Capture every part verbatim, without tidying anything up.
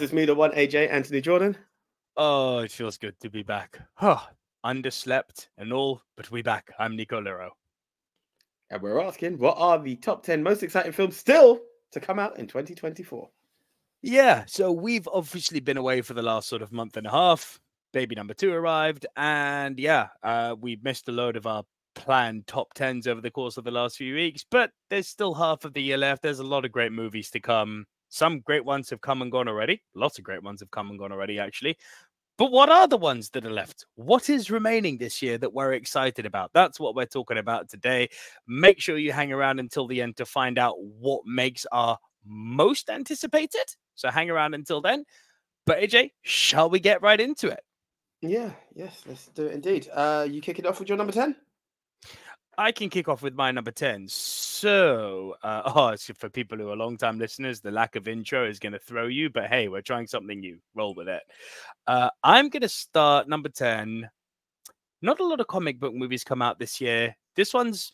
It's me, the one A J, Anthony Jordan. Oh, it feels good to be back. Huh. Underslept and all, but we back. I'm Nico Lero. And we're asking, what are the top ten most exciting films still to come out in twenty twenty-four? Yeah, so we've obviously been away for the last sort of month and a half. Baby number two arrived, and yeah, uh, we missed a load of our planned top tens over the course of the last few weeks, but there's still half of the year left. There's a lot of great movies to come. Some great ones have come and gone already. Lots of great ones have come and gone already, actually. But what are the ones that are left? What is remaining this year that we're excited about? That's what we're talking about today. Make sure you hang around until the end to find out what makes our most anticipated. So hang around until then. But A J, shall we get right into it? Yeah, yes, let's do it indeed. Uh, you kick it off with your number ten? I can kick off with my number ten. So, uh, oh, so for people who are long-time listeners, the lack of intro is going to throw you. But hey, we're trying something new. Roll with it. Uh, I'm going to start number ten. Not a lot of comic book movies come out this year. This one's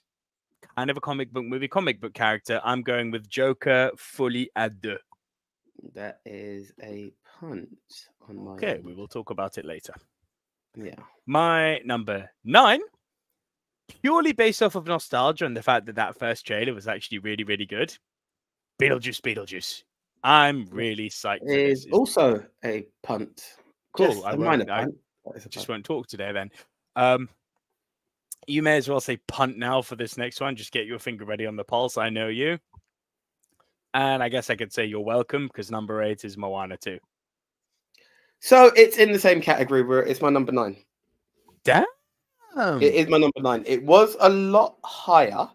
kind of a comic book movie, comic book character. I'm going with Joker: Folie à Deux. That is a punt on my okay, end. We will talk about it later. Yeah. My number nine. Purely based off of nostalgia and the fact that that first trailer was actually really, really good. Beetlejuice, Beetlejuice. I'm really psyched. It is also a punt. Cool. I, won't, I punt. just won't talk today then. Um, you may as well say punt now for this next one. Just get your finger ready on the pulse. I know you. And I guess I could say you're welcome because number eight is Moana two. So it's in the same category where it's my number nine. Damn. Um, it is my number nine. It was a lot higher.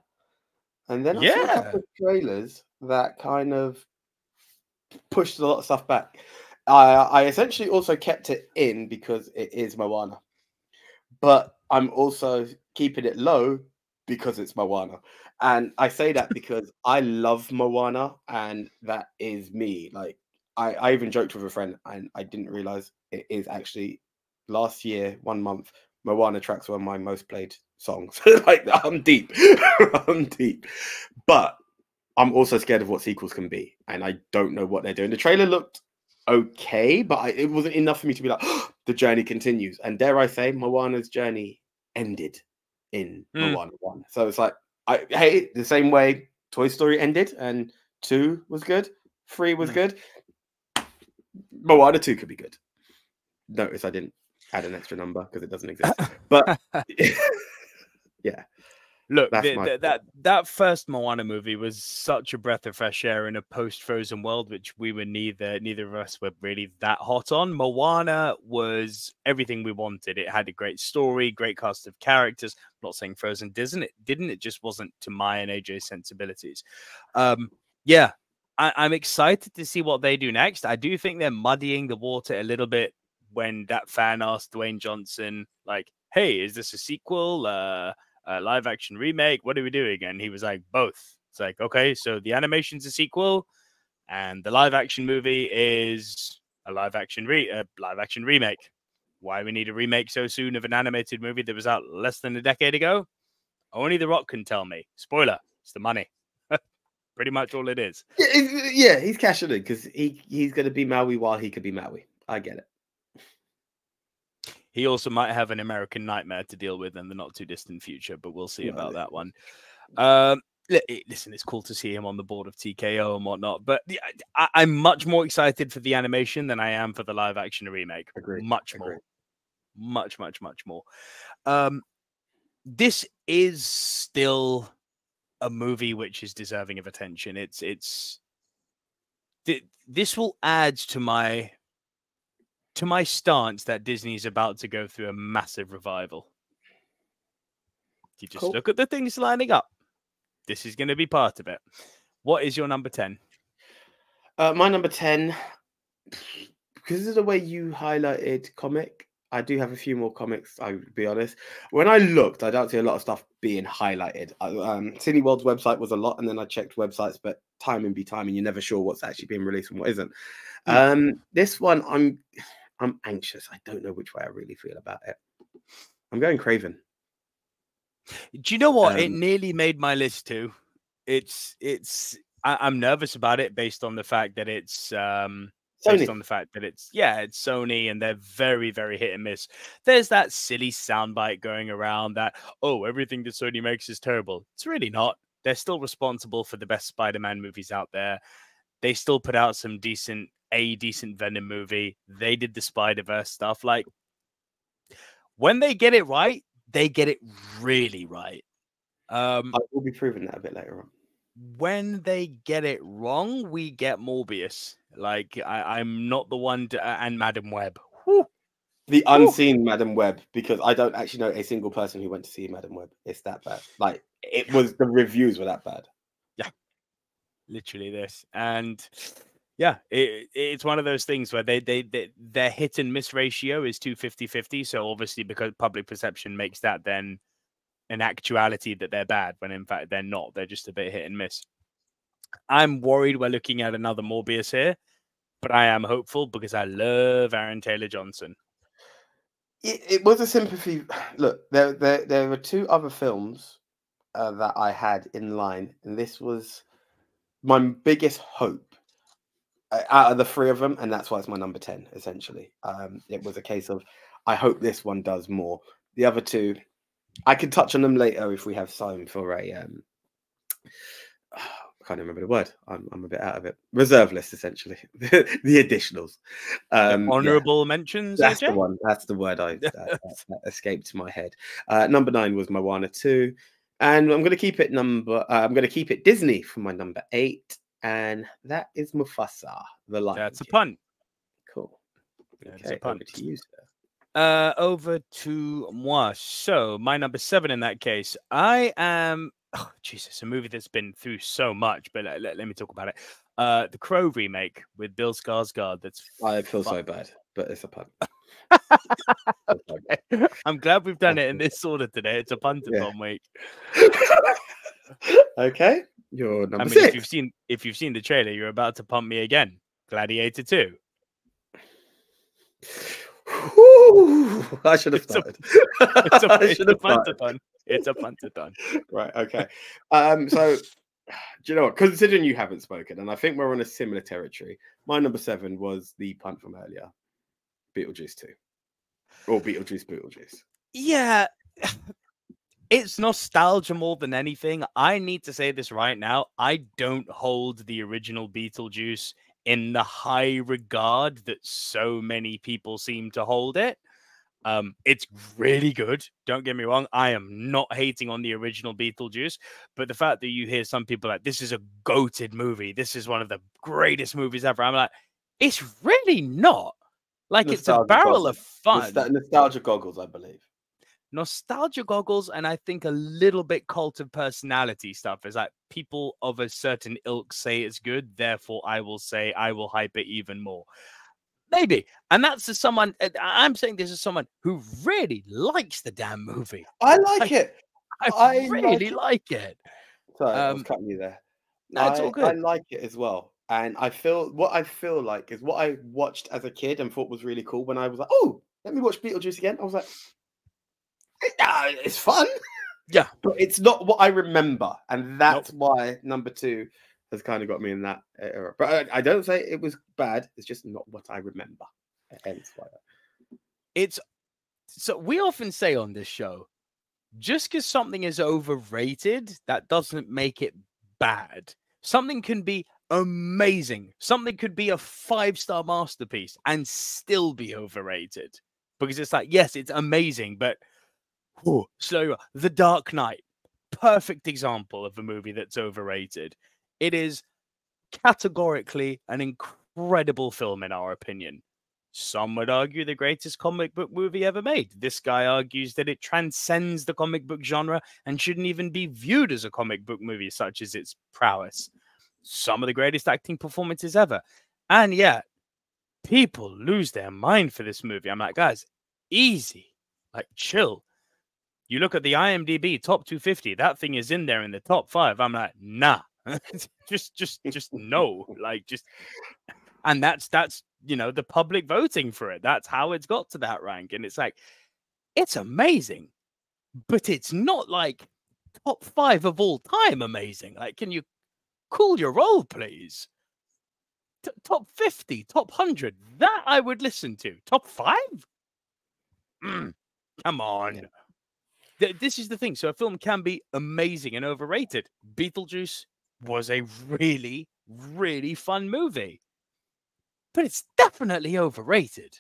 And then I yeah. saw a couple of trailers that kind of pushed a lot of stuff back. I, I essentially also kept it in because it is Moana. But I'm also keeping it low because it's Moana. And I say that because I love Moana and that is me. Like I, I even joked with a friend and I didn't realize it is actually last year, one month, Moana tracks were my most played songs. Like, I'm deep. I'm deep. But I'm also scared of what sequels can be. And I don't know what they're doing. The trailer looked okay, but I, it wasn't enough for me to be like, oh, the journey continues. And dare I say, Moana's journey ended in mm. Moana one. So it's like, I hey, the same way Toy Story ended and two was good, three was mm. good. Moana two could be good. Notice I didn't add an extra number because it doesn't exist, but yeah, look, the, the, that that first Moana movie was such a breath of fresh air in a post-Frozen world, which we were neither neither of us were really that hot on. Moana was everything we wanted. It had a great story, great cast of characters. I'm not saying Frozen didn't, it didn't, it just wasn't to my and A J's sensibilities. Um, yeah, I, I'm excited to see what they do next. I do think they're muddying the water a little bit. When that fan asked Dwayne Johnson, like, hey, is this a sequel, uh, a live action remake? What are we doing? And he was like, both. It's like, okay, so the animation's a sequel and the live action movie is a live action re a live action remake. Why we need a remake so soon of an animated movie that was out less than a decade ago? Only The Rock can tell me. Spoiler, it's the money. Pretty much all it is. Yeah, yeah, he's cashing in because he, he's going to be Maui while he could be Maui. I get it. He also might have an American nightmare to deal with in the not-too-distant future, but we'll see about that one. Um, listen, it's cool to see him on the board of T K O and whatnot, but I, I'm much more excited for the animation than I am for the live-action remake. Agreed. Much more. Agreed. Much, much, much more. Um, this is still a movie which is deserving of attention. It's it's th This will add to my... to my stance that Disney's about to go through a massive revival. You just cool. look at the things lining up. This is going to be part of it. What is your number ten? Uh, my number ten, because of the way you highlighted comic, I do have a few more comics, I'll be honest. When I looked, I don't see a lot of stuff being highlighted. Um, Cineworld's website was a lot, and then I checked websites, but time and be time, and you're never sure what's actually being released and what isn't. Um, this one, I'm... I'm anxious. I don't know which way I really feel about it. I'm going Craven. Do you know what? Um, it nearly made my list too. It's, it's, I, I'm nervous about it based on the fact that it's, um, Sony. Based on the fact that it's, yeah, it's Sony, and they're very, very hit and miss. There's that silly soundbite going around that, oh, everything that Sony makes is terrible. It's really not. They're still responsible for the best Spider-Man movies out there. They still put out some decent, a decent Venom movie. They did the Spider-Verse stuff. Like, when they get it right, they get it really right. Um, I will be proving that a bit later on. When they get it wrong, we get Morbius. Like, I, I'm not the one to, uh, and Madam Web. Woo. The unseen Woo. Madam Web, because I don't actually know a single person who went to see Madam Web. It's that bad. Like, it was, the reviews were that bad. Yeah, literally this. And yeah, it, it's one of those things where they, they, they their hit and miss ratio is two fifty fifty. So obviously, because public perception makes that then an actuality that they're bad, when in fact they're not. They're just a bit hit and miss. I'm worried we're looking at another Morbius here, but I am hopeful because I love Aaron Taylor-Johnson. It, it was a sympathy. Look, there, there, there were two other films uh, that I had in line, and this was my biggest hope uh, out of the three of them, and that's why it's my number ten, essentially. Um, it was a case of, I hope this one does more. The other two, I could touch on them later if we have time for a... Um, I can't remember the word. I'm, I'm a bit out of it. Reserve list, essentially. the, the additionals. Um, Honourable yeah. mentions? That's the one. That's the word I, that, that, that escaped my head. Uh, number nine was Moana two. And I'm going to keep it number... Uh, I'm going to keep it Disney for my number eight. And that is Mufasa, the Lion King. That's a pun. Cool. That's okay, a pun. Over to you, sir. Uh, over to moi. So my number seven in that case, I am, oh, Jesus, a movie that's been through so much, but let, let, let me talk about it. Uh, The Crow remake with Bill Skarsgård. That's I feel fun. so bad, but it's a pun. Okay. I'm glad we've done it in this order today. It's a pun-a-thon yeah. week. Okay, you're number I mean, six. If you've seen, if you've seen the trailer, you're about to pump me again. Gladiator two. Ooh, I should have started. It's a, it's a, puntathon. It's a puntathon. Right, okay. Um, so, do you know what? Considering you haven't spoken, and I think we're on a similar territory, my number seven was the punt from earlier, Beetlejuice two. Or Beetlejuice Beetlejuice. Yeah. It's nostalgia more than anything. I need to say this right now. I don't hold the original Beetlejuice in the high regard that so many people seem to hold it. Um, it's really good. Don't get me wrong. I am not hating on the original Beetlejuice, but the fact that you hear some people like, this is a goated movie, this is one of the greatest movies ever, I'm like, it's really not. Like, nostalgia, it's a barrel goggles. of fun. Nostal nostalgia goggles, I believe. Nostalgia goggles, and I think a little bit cult of personality stuff is like, people of a certain ilk say it's good, therefore I will say, I will hype it even more. Maybe. And that's to someone, I'm saying this is someone who really likes the damn movie. I like I, it. I, I really like it. Like it. Sorry, um, I was cutting you there. No, it's I, all good. I like it as well. And I feel, what I feel like is what I watched as a kid and thought was really cool when I was like, oh, let me watch Beetlejuice again. I was like, Uh, it's fun, yeah, but it's not what I remember, and that's nope. why number two has kind of got me in that era. But I, I don't say it was bad; it's just not what I remember. Hence why it's so. We often say on this show, just because something is overrated, that doesn't make it bad. Something can be amazing. Something could be a five-star masterpiece and still be overrated, because it's like, yes, it's amazing, but. Ooh, so The Dark Knight, perfect example of a movie that's overrated. It is categorically an incredible film, in our opinion. Some would argue the greatest comic book movie ever made. This guy argues that it transcends the comic book genre and shouldn't even be viewed as a comic book movie, such as its prowess. Some of the greatest acting performances ever. And yet, people lose their mind for this movie. I'm like, guys, easy, like chill. You look at the I M D B top two fifty, that thing is in there in the top five. I'm like, nah, just, just, just no, like just, and that's, that's, you know, the public voting for it. That's how it's got to that rank. And it's like, it's amazing, but it's not like top five of all time amazing. Like, can you cool your roll, please? T top fifty, top one hundred. That I would listen to. Top five? Mm, come on. Yeah. Th this is the thing. So a film can be amazing and overrated. Beetlejuice was a really, really fun movie. But it's definitely overrated.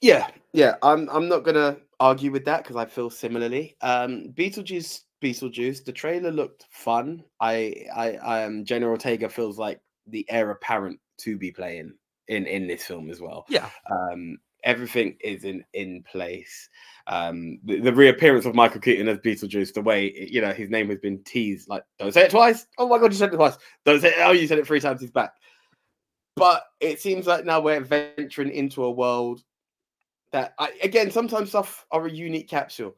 Yeah, yeah. I'm I'm not gonna argue with that because I feel similarly. Um, Beetlejuice, Beetlejuice. The trailer looked fun. I, I, um, Jenna Ortega feels like the heir apparent to be playing in in this film as well. Yeah. Um, everything is in in place. Um, the, the reappearance of Michael Keaton as Beetlejuice, the way you know his name has been teased. Like, don't say it twice. Oh my god, you said it twice. Don't say it. Oh, you said it three times. He's back. But it seems like now we're venturing into a world that I, again, sometimes stuff are a unique capsule.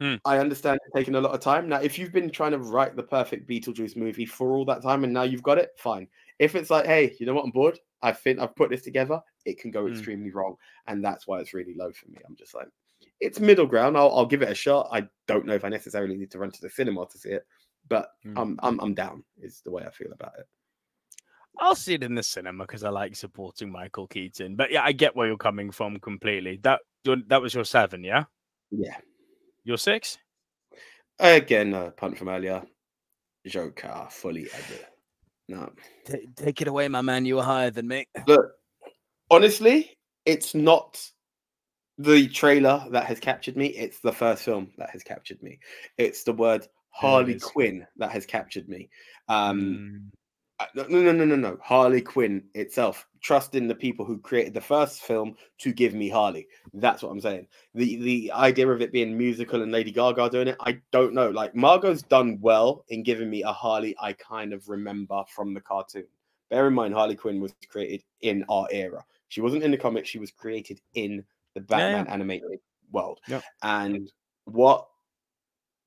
Hmm. I understand it's taking a lot of time. Now, if you've been trying to write the perfect Beetlejuice movie for all that time and now you've got it, fine. If it's like, hey, you know what, I'm bored. I think I've put this together. It can go hmm. extremely wrong. And that's why it's really low for me. I'm just like, it's middle ground. I'll, I'll give it a shot. I don't know if I necessarily need to run to the cinema to see it, but hmm. I'm, I'm, I'm down is the way I feel about it. I'll see it in the cinema because I like supporting Michael Keaton. But yeah, I get where you're coming from completely. That that was your seven, yeah? Yeah. Your six? Again, a punt from earlier. Joker, Folie à Deux. No. T take it away, my man. You were higher than me. Look, honestly, it's not the trailer that has captured me. It's the first film that has captured me. It's the word Harley Quinn that has captured me. Um... Mm. No, no, no, no, no. Harley Quinn itself. Trust in the people who created the first film to give me Harley. That's what I'm saying. The the idea of it being musical and Lady Gaga doing it, I don't know. Like, Margot's done well in giving me a Harley I kind of remember from the cartoon. Bear in mind, Harley Quinn was created in our era. She wasn't in the comics. She was created in the Batman yeah. animated world. Yeah. And what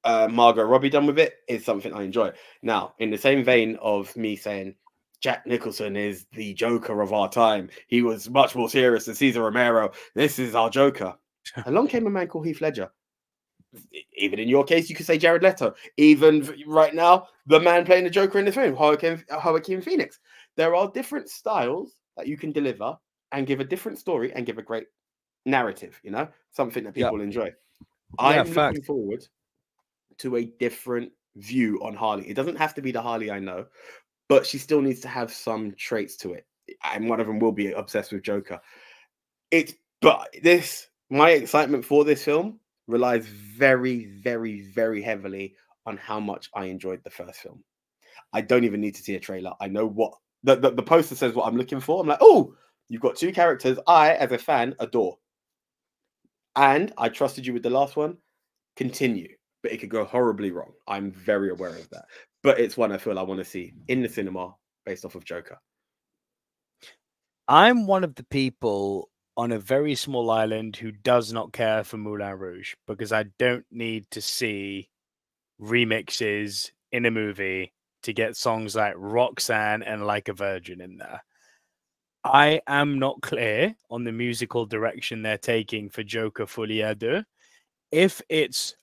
Uh, Margot Robbie done with it is something I enjoy. Now, in the same vein of me saying Jack Nicholson is the Joker of our time, he was much more serious than Cesar Romero, this is our Joker. Along came a man called Heath Ledger. Even in your case, you could say Jared Leto. Even right now, the man playing the Joker in this room, Joaquin, Joaquin Phoenix. There are different styles that you can deliver and give a different story and give a great narrative, you know, something that people yeah. enjoy. I'm yeah, looking fact. forward to a different view on Harley. It doesn't have to be the Harley I know, but she still needs to have some traits to it. And one of them will be obsessed with Joker. It's but this my excitement for this film relies very, very, very heavily on how much I enjoyed the first film. I don't even need to see a trailer. I know what the, the, the poster says what I'm looking for. I'm like, oh, you've got two characters I, as a fan, adore. And I trusted you with the last one. Continue. But it could go horribly wrong. I'm very aware of that. But it's one I feel I want to see in the cinema based off of Joker. I'm one of the people on a very small island who does not care for Moulin Rouge because I don't need to see remixes in a movie to get songs like Roxanne and Like a Virgin in there. I am not clear on the musical direction they're taking for Joker Folie à Deux. If it's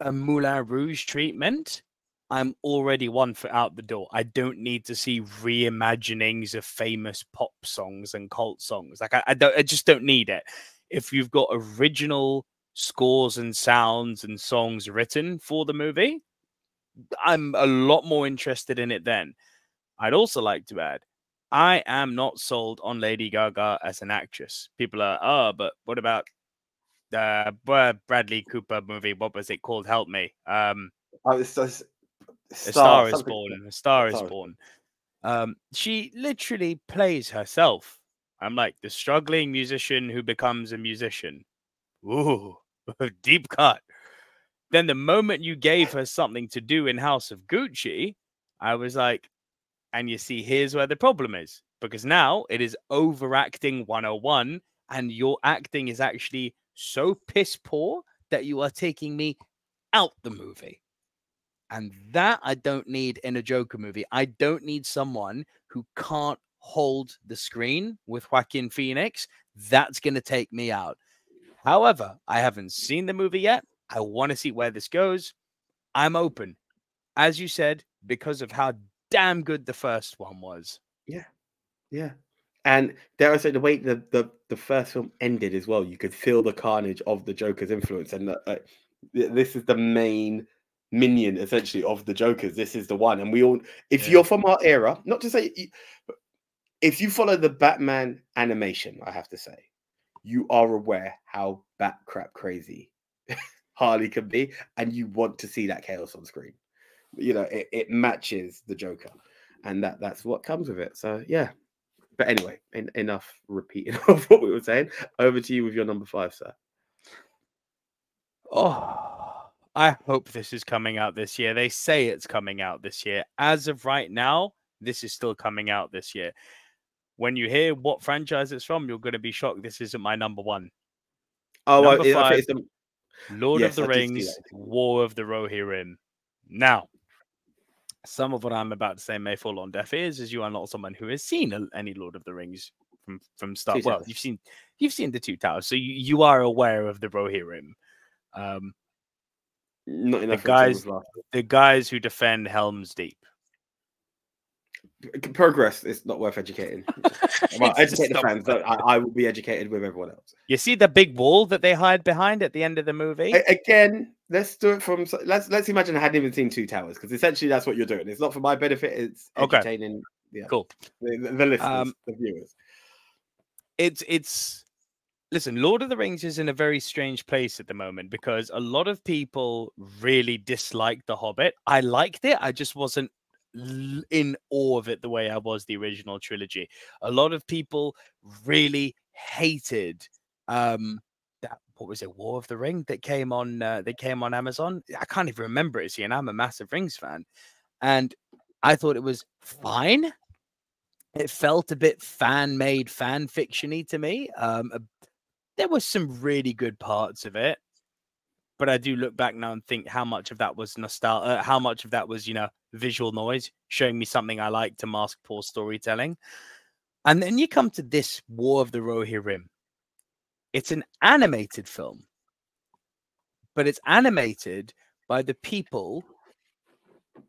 a Moulin Rouge treatment, I'm already one foot out the door. I don't need to see reimaginings of famous pop songs and cult songs. Like I, I don't, I just don't need it. If you've got original scores and sounds and songs written for the movie, I'm a lot more interested in it then. I'd also like to add, I am not sold on Lady Gaga as an actress. People are, oh, but what about Uh, Bradley Cooper movie, what was it called? Help me. Um, oh, it's, it's, it's a Star Is Born. A Star Is Born. Um, she literally plays herself. I'm like the struggling musician who becomes a musician. Ooh, deep cut. Then the moment you gave her something to do in House of Gucci, I was like, and you see, here's where the problem is. Because now it is overacting one oh one and your acting is actually so piss poor that you are taking me out the movie. And that I don't need in a Joker movie. I don't need someone who can't hold the screen with Joaquin Phoenix. That's going to take me out. However, I haven't seen the movie yet. I want to see where this goes. I'm open. As you said, because of how damn good the first one was. Yeah, yeah. And there was the way the, the the first film ended as well. You could feel the carnage of the Joker's influence, and the, uh, this is the main minion essentially of the Jokers. This is the one, and we all. If yeah. you're from our era, not to say, if you follow the Batman animation, I have to say, you are aware how bat crap crazy Harley can be, and you want to see that chaos on screen. You know, it, it matches the Joker, and that that's what comes with it. So yeah. But anyway, en enough repeating of what we were saying. Over to you with your number five, sir. Oh, I hope this is coming out this year. They say it's coming out this year. As of right now, this is still coming out this year. When you hear what franchise it's from, you're going to be shocked. This isn't my number one. Oh, number well, five, the... Lord yes, of the I Rings, War of the Rohirrim. Now, some of what I'm about to say may fall on deaf ears, as you are not someone who has seen any Lord of the Rings from from start. Well, you've seen you've seen the Two Towers, so you, you are aware of the Rohirrim. Um, not enough. The guys, the guys who defend Helm's Deep. Progress is not worth educating. Well, educate the fans. So I, I will be educated with everyone else. You see the big wall that they hide behind at the end of the movie. I, again, let's do it from. Let's let's imagine I hadn't even seen Two Towers, because essentially that's what you're doing. It's not for my benefit. It's entertaining. Okay. Yeah, cool. The, the, the listeners, um, the viewers. It's it's. Listen, Lord of the Rings is in a very strange place at the moment, because a lot of people really disliked The Hobbit. I liked it. I just wasn't in awe of it the way I was the original trilogy. A lot of people really hated um that, what was it, War of the Ring that came on uh, that came on Amazon. I can't even remember it, see, and I'm a massive Rings fan, and I thought it was fine. It felt a bit fan-made, fan fictiony to me. Um uh, there were some really good parts of it, but I do look back now and think how much of that was nostalgia, how much of that was, you know, visual noise, showing me something I like to mask poor storytelling. And then you come to this War of the Rohirrim. It's an animated film, but it's animated by the people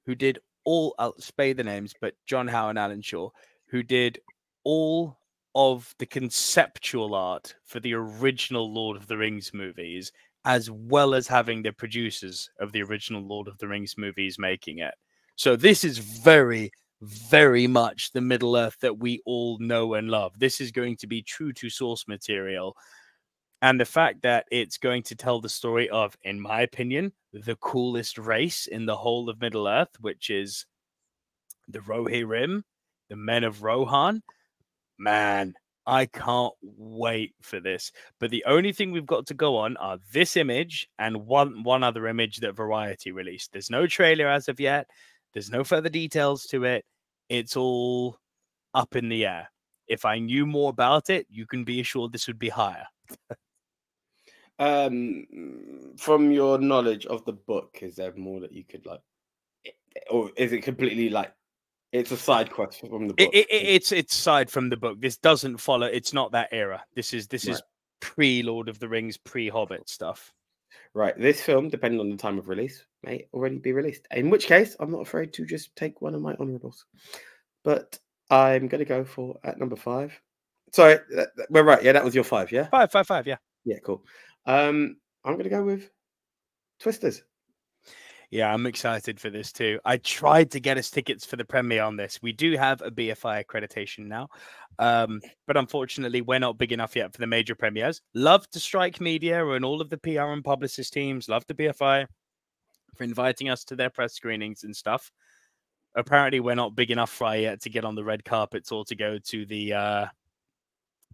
who did all, I'll spare the names, but John Howe and Alan Shaw, who did all of the conceptual art for the original Lord of the Rings movies, as well as having the producers of the original Lord of the Rings movies making it. So this is very, very much the Middle Earth that we all know and love. This is going to be true to source material. And the fact that it's going to tell the story of, in my opinion, the coolest race in the whole of Middle Earth, which is the Rohirrim, the men of Rohan. Man, I can't wait for this. But the only thing we've got to go on are this image and one, one other image that Variety released. There's no trailer as of yet. There's no further details to it. It's all up in the air. If I knew more about it, you can be assured this would be higher. Um, from your knowledge of the book, is there more that you could like... Or is it completely like... It's a side quest from the book. It, it, it's it's side from the book. This doesn't follow. It's not that era. This is this right. is pre Lord of the Rings, pre Hobbit stuff. Right. This film, depending on the time of release, may already be released. In which case, I'm not afraid to just take one of my honourables. But I'm going to go for at number five. Sorry, we're right. Yeah, that was your five. Yeah, five, five, five. Yeah. Yeah, cool. Um, I'm going to go with Twisters. Yeah, I'm excited for this too. I tried to get us tickets for the premiere on this. We do have a B F I accreditation now, um, but unfortunately, we're not big enough yet for the major premieres. Love to Strike Media and all of the P R and publicist teams. Love the B F I for inviting us to their press screenings and stuff. Apparently, we're not big enough fry yet to get on the red carpets or to go to the uh,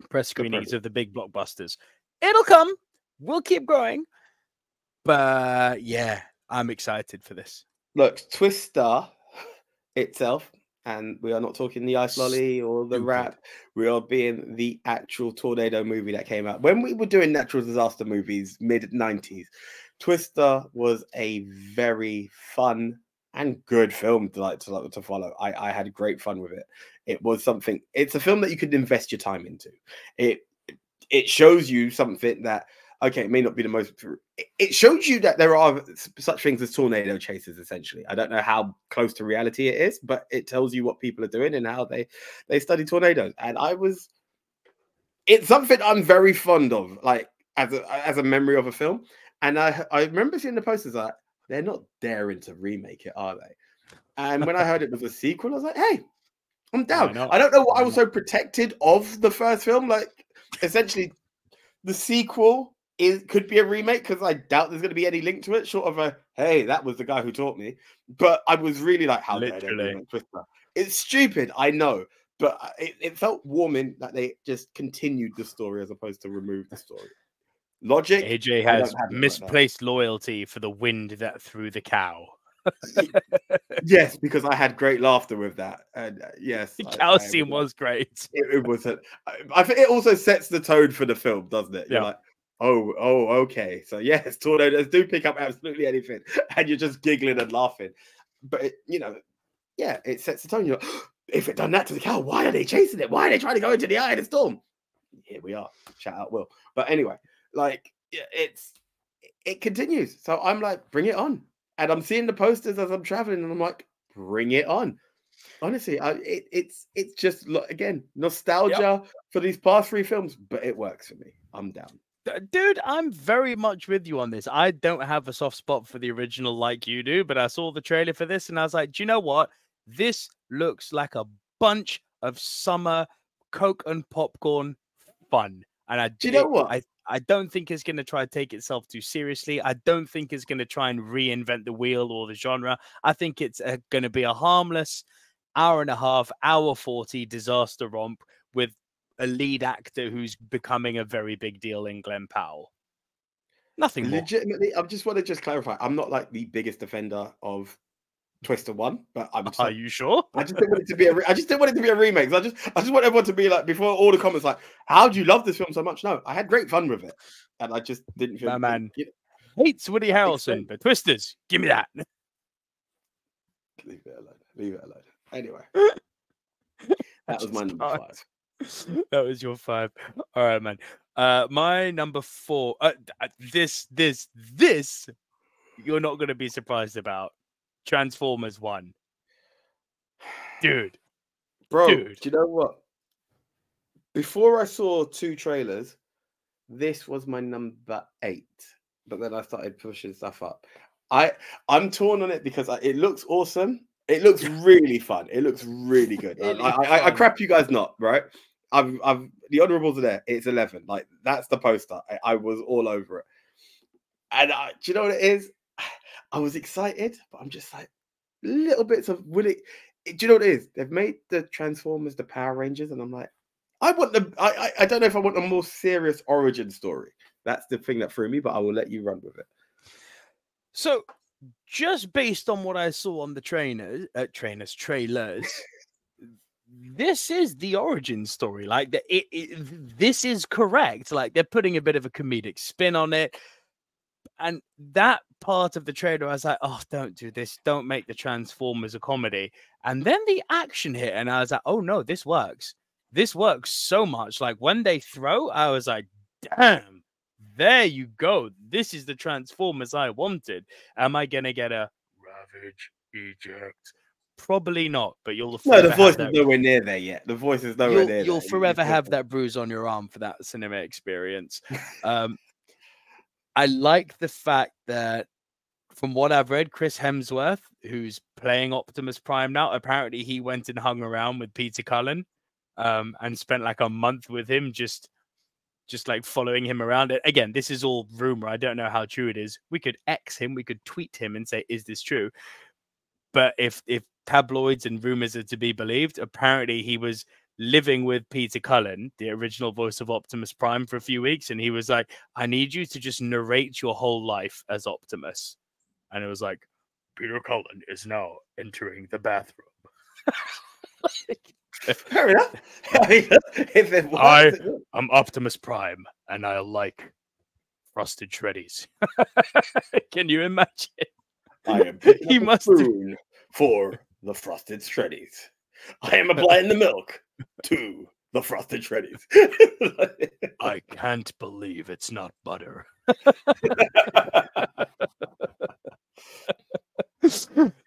press screenings of the big blockbusters. It'll come. We'll keep growing. But yeah. I'm excited for this. Look, Twister itself, and we are not talking the ice lolly or the wrap. We are being the actual tornado movie that came out. When we were doing natural disaster movies, mid nineties, Twister was a very fun and good film to like to, to follow. I, I had great fun with it. It was something, it's a film that you could invest your time into. It, it shows you something that, okay, it may not be the most, it shows you that there are such things as tornado chasers, essentially. I don't know how close to reality it is, but it tells you what people are doing and how they, they study tornadoes. And I was, it's something I'm very fond of, like as a, as a memory of a film. And I, I remember seeing the posters like, they're not daring to remake it, are they? And when I heard it was a sequel, I was like, hey, I'm down. I don't know why I was so protective of the first film. Like, essentially, the sequel is could be a remake because I doubt there's going to be any link to it, short of a, hey, that was the guy who taught me. But I was really like, how dare they remake Twister? It's stupid, I know. But it, it felt warming that they just continued the story as opposed to remove the story. Logic. A J has misplaced loyalty for the wind that threw the cow. Yes, because I had great laughter with that, and uh, yes, the cow scene was great. It, it was. A, I think it also sets the tone for the film, doesn't it? You're yeah. like, oh, oh, okay. So yes, tornadoes do pick up absolutely anything, and you're just giggling and laughing. But it, you know, yeah, it sets the tone. You're like, oh, if it done that to the cow, why are they chasing it? Why are they trying to go into the eye of the storm? Here we are. Shout out, Will. But anyway, like it's it continues. So I'm like, bring it on. And I'm seeing the posters as I'm traveling, and I'm like, bring it on. Honestly, I, it, it's it's just, again, nostalgia yep. for these past three films, but it works for me. I'm down. Dude, I'm very much with you on this. I don't have a soft spot for the original like you do, but I saw the trailer for this, and I was like, do you know what? This looks like a bunch of summer Coke and popcorn fun. And I do you know what? I, I don't think it's going to try to take itself too seriously. I don't think it's going to try and reinvent the wheel or the genre. I think it's uh, going to be a harmless hour and a half, hour forty disaster romp with a lead actor who's becoming a very big deal in Glenn Powell. Nothing more. Legitimately, I just want to just clarify. I'm not like the biggest defender of Twister one, but I'm. Just, Are you sure? I just didn't want it to be a. Re I just didn't want it to be a remake. I just, I just want everyone to be like before all the comments like, "How do you love this film so much?" No, I had great fun with it, and I just didn't feel. My man you know, hates Woody Harrelson, but Twisters, give me that. Leave it alone. Leave it alone. Anyway, that was my number five. That was your five. All right, man. Uh, my number four. Uh, this, this, this. You're not going to be surprised about. Transformers One, dude, bro. Dude. Do you know what? Before I saw two trailers, this was my number eight. But then I started pushing stuff up. I I'm torn on it because I, it looks awesome. It looks really fun. It looks really good. Really I, I, I crap you guys not right. I've I've the honorables are there. It's eleven. Like that's the poster. I, I was all over it. And I, do you know what it is? I was excited, but I'm just like little bits of will it. Do you know what it is? They've made the Transformers the Power Rangers, and I'm like, I want the. I, I I don't know if I want a more serious origin story. That's the thing that threw me, but I will let you run with it. So, just based on what I saw on the trainers, uh, trainers trailers, this is the origin story. Like the, it, it, this is correct. Like they're putting a bit of a comedic spin on it. And that part of the trailer, I was like, oh, don't do this. Don't make the Transformers a comedy. And then the action hit, and I was like, oh, no, this works. This works so much. Like, when they throw, I was like, damn, there you go. This is the Transformers I wanted. Am I going to get a Ravage Eject? Probably not, but you'll forever. No, the voice is nowhere near there yet. The voice is nowhere you'll, near You'll there. forever have that bruise on your arm for that cinema experience. Um I like the fact that, from what I've read, Chris Hemsworth, who's playing Optimus Prime now, apparently he went and hung around with Peter Cullen um, and spent like a month with him, just, just like following him around. Again, this is all rumor. I don't know how true it is. We could X him. We could tweet him and say, is this true? But if, if tabloids and rumors are to be believed, apparently he was living with Peter Cullen, the original voice of Optimus Prime, for a few weeks, and he was like, I need you to just narrate your whole life as Optimus. And it was like, Peter Cullen is now entering the bathroom. Fair enough. If it was, I am Optimus Prime, and I like frosted shreddies. Can you imagine? I am he must spoon for the frosted shreddies. I am applying the milk to the Frosted Shreddies. I can't believe it's not butter.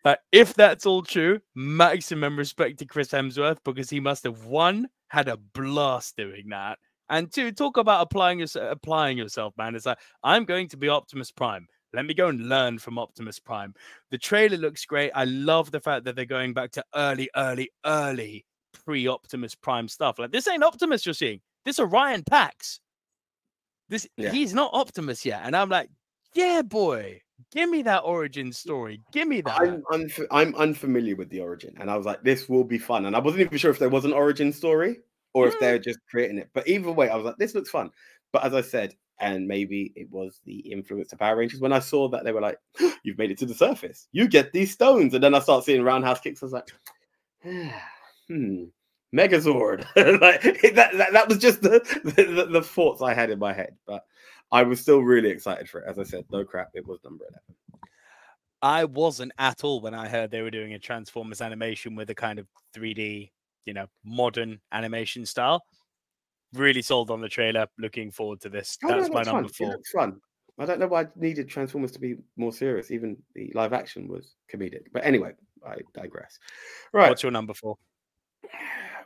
Uh, if that's all true, maximum respect to Chris Hemsworth, because he must have, one, had a blast doing that, and two, talk about applying yourself, applying yourself, man. It's like, I'm going to be Optimus Prime. Let me go and learn from Optimus Prime. The trailer looks great. I love the fact that they're going back to early, early, early pre-Optimus Prime stuff. Like, this ain't Optimus you're seeing. This Orion Pax. This, yeah. He's not Optimus yet. And I'm like, yeah, boy. Give me that origin story. Give me that. I'm, unf I'm unfamiliar with the origin. And I was like, this will be fun. And I wasn't even sure if there was an origin story or mm. if they're just creating it. But either way, I was like, this looks fun. But as I said, and maybe it was the influence of Power Rangers, when I saw that, they were like, you've made it to the surface. You get these stones. And then I start seeing roundhouse kicks. I was like, hmm, Megazord. Like, that, that, that was just the, the, the thoughts I had in my head. But I was still really excited for it. As I said, no crap, it was number eleven. I wasn't at all when I heard they were doing a Transformers animation with a kind of three D, you know, modern animation style. Really sold on the trailer. Looking forward to this. Oh, That's no, my number fun. four. It looks fun. I don't know why I needed Transformers to be more serious. Even the live action was comedic. But anyway, I digress. Right. What's your number four?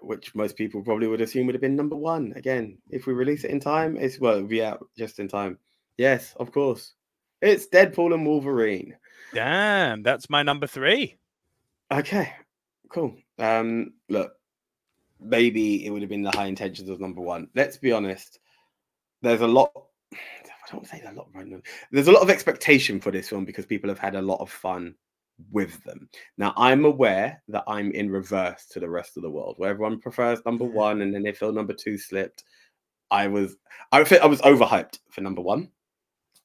Which most people probably would assume would have been number one. Again, if we release it in time, it's well, it'll be out just in time. Yes, of course. It's Deadpool and Wolverine. Damn, that's my number three. Okay, cool. Um, look, maybe it would have been the high intentions of number one. Let's be honest. There's a lot. I don't say a lot right now. There's a lot of expectation for this film because people have had a lot of fun with them. Now, I'm aware that I'm in reverse to the rest of the world, where everyone prefers number one and then they feel number two slipped. I was, I think I was overhyped for number one.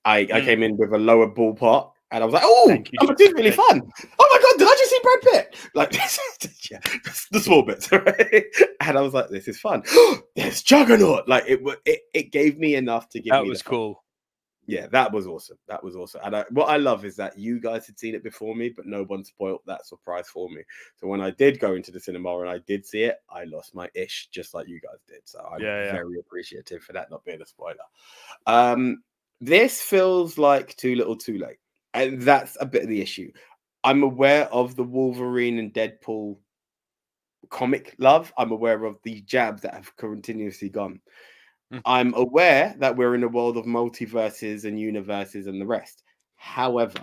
I, mm. I came in with a lower ballpark and I was like, oh, number two's really fun. Oh my God, did I just see Brad Pitt? Like, yeah, the small bits, right? And I was like, this is fun. There's Juggernaut. Like, it, it, it gave me enough to give that me That was cool. Fun. Yeah, that was awesome. That was awesome. And I, what I love is that you guys had seen it before me, but no one spoiled that surprise for me. So when I did go into the cinema and I did see it, I lost my ish, just like you guys did. So I'm yeah, yeah. very appreciative for that not being a spoiler. Um, this feels like too little too late. And that's a bit of the issue. I'm aware of the Wolverine and Deadpool comic love. I'm aware of the jabs that have continuously gone. I'm aware that we're in a world of multiverses and universes and the rest. However,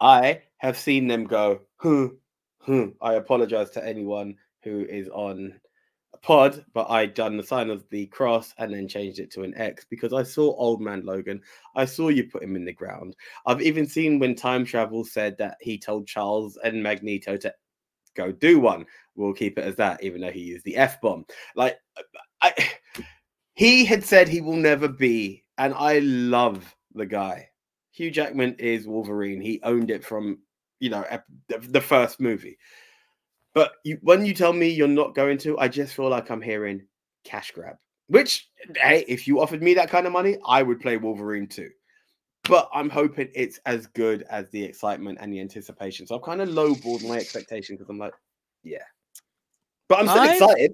I have seen them go, huh, huh. I apologize to anyone who is on a pod, but I done the sign of the cross and then changed it to an X because I saw Old Man Logan. I saw you put him in the ground. I've even seen when Time Travel said that he told Charles and Magneto to go do one. We'll keep it as that, even though he used the F-bomb. Like, I... He had said he will never be, and I love the guy. Hugh Jackman is Wolverine. He owned it from, you know, the first movie. But you, when you tell me you're not going to, I just feel like I'm hearing cash grab. Which, hey, if you offered me that kind of money, I would play Wolverine too. But I'm hoping it's as good as the excitement and the anticipation. So I've kind of lowballed my expectation because I'm like, yeah. But I'm still I'm, excited.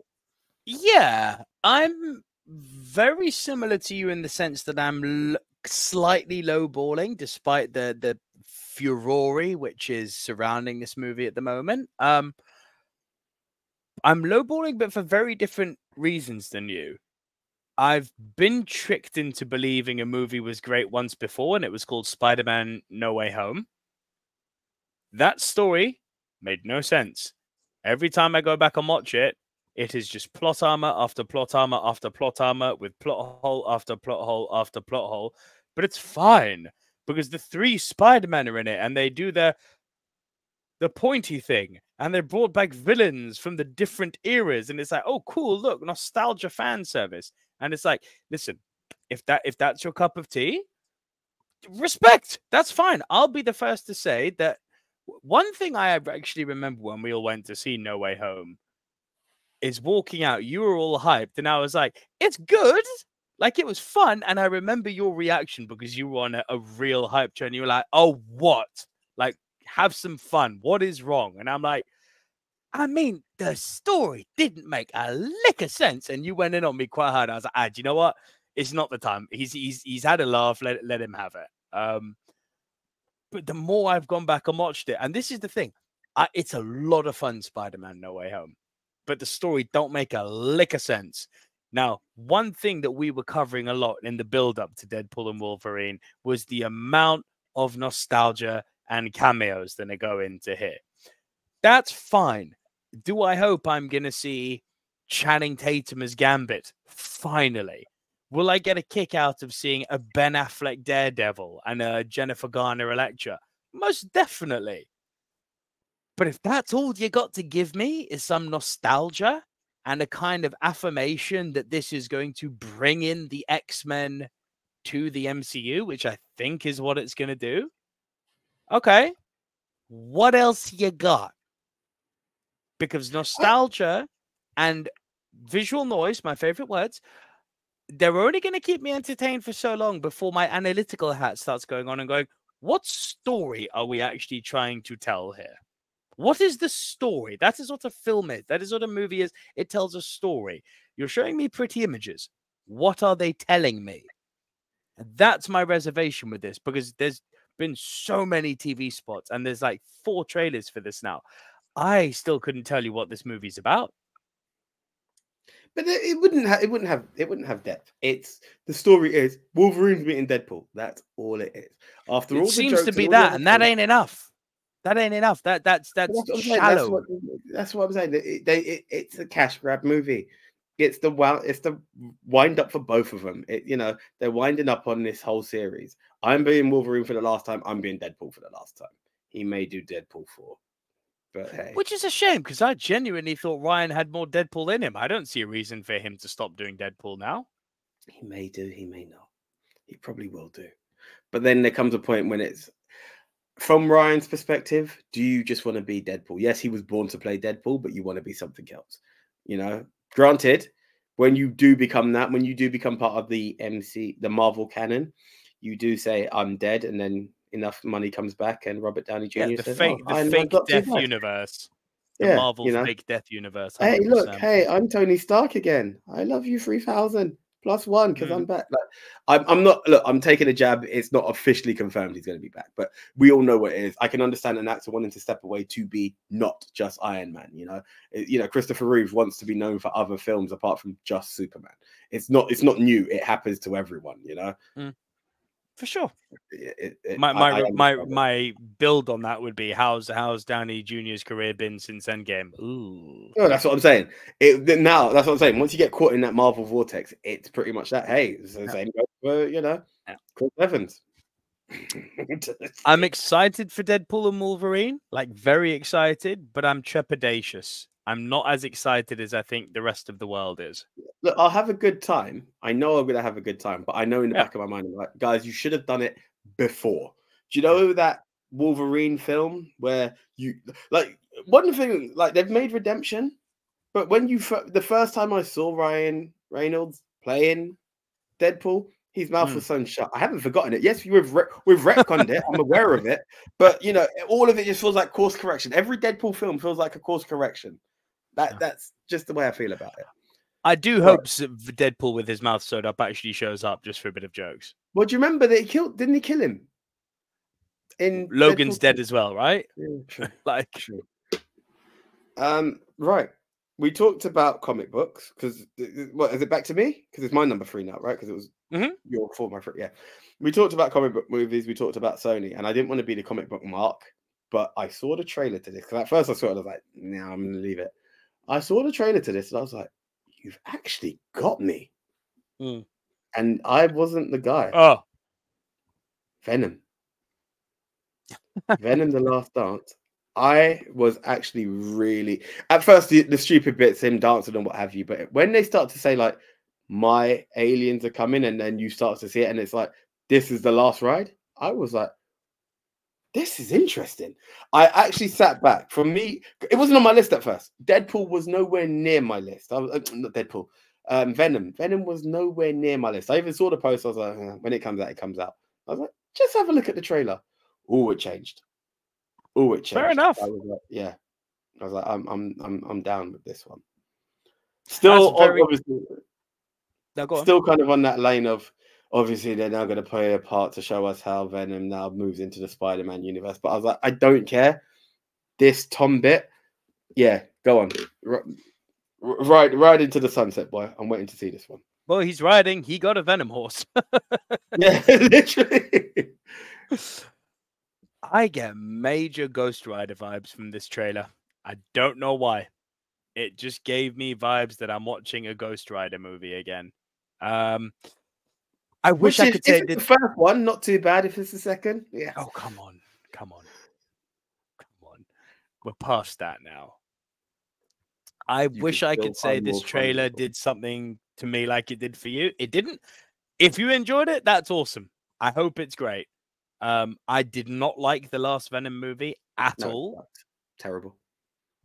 Yeah, I'm... very similar to you in the sense that I'm l slightly lowballing, despite the the furore which is surrounding this movie at the moment. Um, I'm lowballing, but for very different reasons than you. I've been tricked into believing a movie was great once before, and it was called Spider-Man No Way Home. That story made no sense. Every time I go back and watch it, it is just plot armor after plot armor after plot armor with plot hole after plot hole after plot hole. But it's fine because the three Spider-Men are in it and they do the, the pointy thing. And they brought back villains from the different eras. And it's like, oh, cool, look, nostalgia fan service. And it's like, listen, if that if that's your cup of tea, respect. That's fine. I'll be the first to say that. One thing I actually remember when we all went to see No Way Home is walking out, you were all hyped, and I was like, it's good, like it was fun. And I remember your reaction because you were on a, a real hype train. You were like, oh, what? Like, have some fun. What is wrong? And I'm like, I mean, the story didn't make a lick of sense. And you went in on me quite hard. I was like, ah, do you know what? It's not the time. He's he's he's had a laugh. Let, let him have it. Um, but the more I've gone back and watched it, and this is the thing. I, it's a lot of fun, Spider-Man No Way Home. But the story don't make a lick of sense. Now, one thing that we were covering a lot in the build-up to Deadpool and Wolverine was the amount of nostalgia and cameos that they go into here. That's fine. Do I hope I'm going to see Channing Tatum as Gambit? Finally. Will I get a kick out of seeing a Ben Affleck Daredevil and a Jennifer Garner Electra? Most definitely. But if that's all you got to give me is some nostalgia and a kind of affirmation that this is going to bring in the X-Men to the M C U, which I think is what it's going to do. Okay. What else you got? Because nostalgia and visual noise, my favorite words, they're only going to keep me entertained for so long before my analytical hat starts going on and going, what story are we actually trying to tell here? What is the story? That is what a film is. That is what a movie is. It tells a story. You're showing me pretty images. What are they telling me? And that's my reservation with this, because there's been so many T V spots and there's like four trailers for this now. I still couldn't tell you what this movie's about. But it wouldn't have it wouldn't have it wouldn't have depth. It's the story is Wolverine's meeting Deadpool. That's all it is. After all, it seems to be that, and that ain't enough. That ain't enough. That that's that's shallow. That's what I'm saying. It, they, it, it's a cash grab movie. It's the well, it's the wind up for both of them. It, you know, they're winding up on this whole series. I'm being Wolverine for the last time. I'm being Deadpool for the last time. He may do Deadpool four. But hey. Which is a shame, because I genuinely thought Ryan had more Deadpool in him. I don't see a reason for him to stop doing Deadpool now. He may do, he may not. He probably will do. But then there comes a point when it's, from Ryan's perspective, do you just want to be Deadpool? Yes, he was born to play Deadpool, but you want to be something else. You know, granted, when you do become that, when you do become part of the M C, the Marvel canon, you do say, I'm dead, and then enough money comes back, and Robert Downey Junior Yeah, the says, fake, oh, the fake death universe. The yeah, Marvel you know. fake death universe. one hundred percent. Hey, look, hey, I'm Tony Stark again. I love you three thousand plus one because mm. I'm back. Like, I'm, I'm not, look, I'm taking a jab. It's not officially confirmed he's going to be back, but we all know what it is. I can understand an actor wanting to step away to be not just Iron Man. You know, it, you know, Christopher Reeve wants to be known for other films apart from just Superman. It's not, it's not new. It happens to everyone, you know? Mm. For sure. It, it, my my I, my, I my build on that would be how's how's Downey Junior's career been since Endgame? Ooh, no, that's what I'm saying. It now that's what I'm saying. Once you get caught in that Marvel vortex, it's pretty much that. Hey, it's the same yeah. for you know, yeah. Chris Evans. I'm excited for Deadpool and Wolverine, like very excited, but I'm trepidatious. I'm not as excited as I think the rest of the world is. Look, I'll have a good time. I know I'm going to have a good time, but I know in the yeah. back of my mind, I'm like, guys, you should have done it before. Do you know that Wolverine film where you like one thing? Like they've made Redemption, but when you the first time I saw Ryan Reynolds playing Deadpool, his mouth mm. was so shut. I haven't forgotten it. Yes, we've re we've retconned it. I'm aware of it, but you know, all of it just feels like course correction. Every Deadpool film feels like a course correction. That, that's just the way I feel about it. I do hope yeah. Deadpool with his mouth sewed up actually shows up just for a bit of jokes. Well, do you remember that he killed? Didn't he kill him? In Logan's Deadpool? Dead as well, right? Yeah, true. like, true. Um, right. We talked about comic books because what is it back to me? Because it's my number three now, right? Because it was mm-hmm. your four, my three. Yeah. We talked about comic book movies. We talked about Sony, and I didn't want to be the comic book mark, but I saw the trailer to this because at first I saw it, I was like, "No, nah, I'm going to leave it." I saw the trailer to this and I was like, you've actually got me. Mm. And I wasn't the guy. Oh. Venom. Venom, The Last Dance. I was actually really... At first, the, the stupid bits, him dancing and what have you. But when they start to say, like, my aliens are coming, and then you start to see it and it's like, this is the last ride. I was like, this is interesting. I actually sat back. For me, it wasn't on my list at first. Deadpool was nowhere near my list. I was, uh, not Deadpool. Um, Venom. Venom was nowhere near my list. I even saw the post. I was like, eh, when it comes out, it comes out. I was like, just have a look at the trailer. Oh, it changed. Oh, it changed. Fair enough. I was like, yeah. I was like, I'm I'm I'm I'm down with this one. Still, very... obviously, no, go on. Still kind of on that lane of obviously they're now going to play a part to show us how Venom now moves into the Spider-Man universe. But I was like, I don't care. This Tom bit, yeah, go on, R ride ride into the sunset, boy. I'm waiting to see this one. Well, he's riding. He got a Venom horse. Yeah, literally. I get major Ghost Rider vibes from this trailer. I don't know why. It just gave me vibes that I'm watching a Ghost Rider movie again. Um, I wish Which I could say the first one, not too bad. If it's the second, yeah. Oh, come on, come on, come on. We're past that now. I you wish I could say this trailer did something to me like it did for you. It didn't. If you enjoyed it, that's awesome. I hope it's great. Um, I did not like the last Venom movie at no, all. Terrible.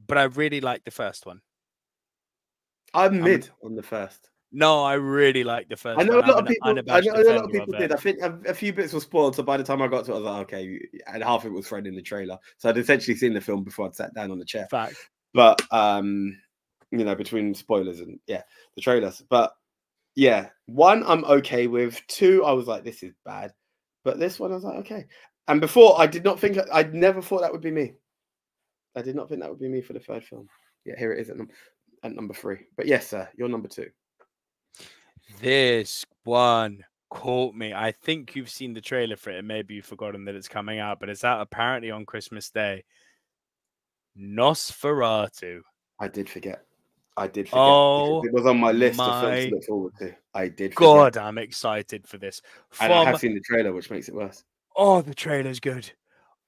But I really liked the first one. I'm mid I'm... on the first. No, I really liked the first. I know one. a lot I'm of people. I know a lot of people of did. I think a, a few bits were spoiled, so by the time I got to it, I was like, okay, and half of it was thrown in the trailer. So I'd essentially seen the film before I'd sat down on the chair. Fact. But um, you know, between spoilers and yeah, the trailers. But yeah, one I'm okay with. Two, I was like, this is bad. But this one, I was like, okay. And before, I did not think, I never thought that would be me. I did not think that would be me for the third film. Yeah, here it is at, num at number three. But yes, sir, you're number two. This one caught me. I think you've seen the trailer for it, and maybe you've forgotten that it's coming out, but it's out apparently on Christmas Day. Nosferatu. I did forget. I did forget. Oh, it was on my list my of films to look forward to. I did forget. God, I'm excited for this. From... And I have seen the trailer, which makes it worse. Oh, the trailer's good.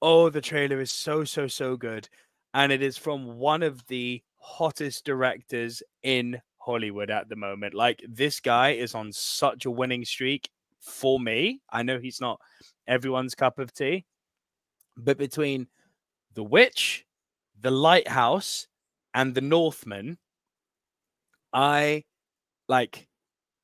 Oh, the trailer is so, so, so good. And it is from one of the hottest directors in Hollywood at the moment. Like, this guy is on such a winning streak for me. I know he's not everyone's cup of tea. But between The Witch, The Lighthouse, and The Northman... I like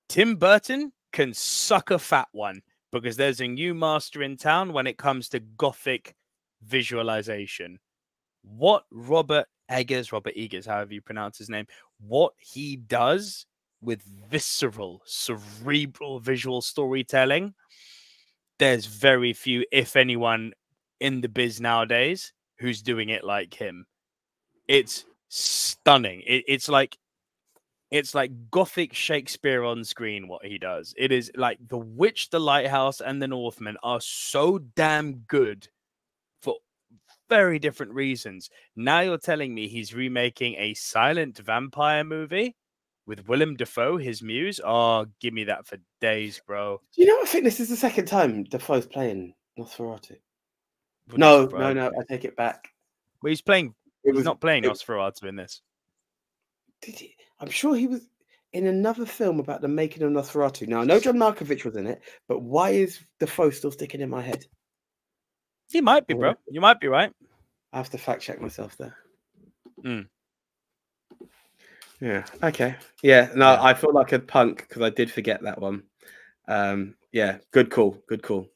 Tim Burton can suck a fat one because there's a new master in town when it comes to Gothic visualization. What Robert Eggers, Robert Eggers, however you pronounce his name, what he does with visceral, cerebral visual storytelling, there's very few, if anyone, in the biz nowadays who's doing it like him. It's stunning. It, it's like It's like Gothic Shakespeare on screen, what he does. It is like The Witch, The Lighthouse, and The Northman are so damn good for very different reasons. Now you're telling me he's remaking a silent vampire movie with Willem Dafoe, his muse? Oh, give me that for days, bro. Do you know what? I think this is the second time Dafoe's playing Nosferatu. Well, no, no, no, I take it back. Well, he's playing, it was, he's not playing it, Nosferatu in this. Did he? I'm sure he was in another film about the making of Nosferatu. Now, I know John Malkovich was in it, but why is Defoe still sticking in my head? He might be, bro. You might be right. I have to fact check myself there. Mm. Yeah. Okay. Yeah. No, I feel like a punk because I did forget that one. Um, yeah. Good call. Good call.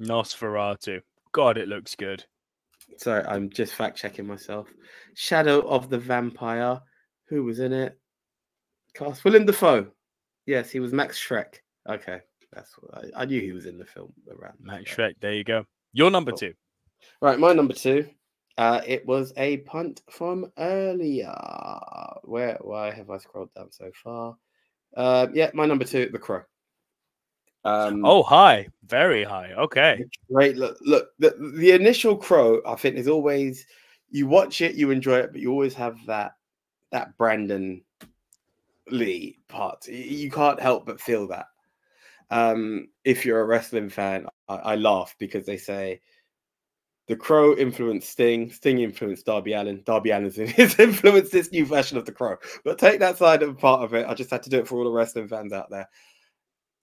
Nosferatu. God, it looks good. Sorry, I'm just fact checking myself. Shadow of the Vampire. Who was in it? Cast Willem Dafoe. Yes, he was Max Schreck. Okay, that's what I, I knew he was in the film around. Max Schreck. There you go. Your number cool. two. Right, my number two. Uh, it was a punt from earlier. Where? Why have I scrolled down so far? Uh, yeah, my number two, The Crow. Um, oh, high, very high. Okay, great. Look, look. The, the initial Crow, I think, is always you watch it, you enjoy it, but you always have that that Brandon Lee part. You can't help but feel that. Um, if you're a wrestling fan, I, I laugh because they say The Crow influenced Sting, Sting influenced Darby Allin, Darby Allin has influenced this new version of The Crow. But take that side of part of it. I just had to do it for all the wrestling fans out there.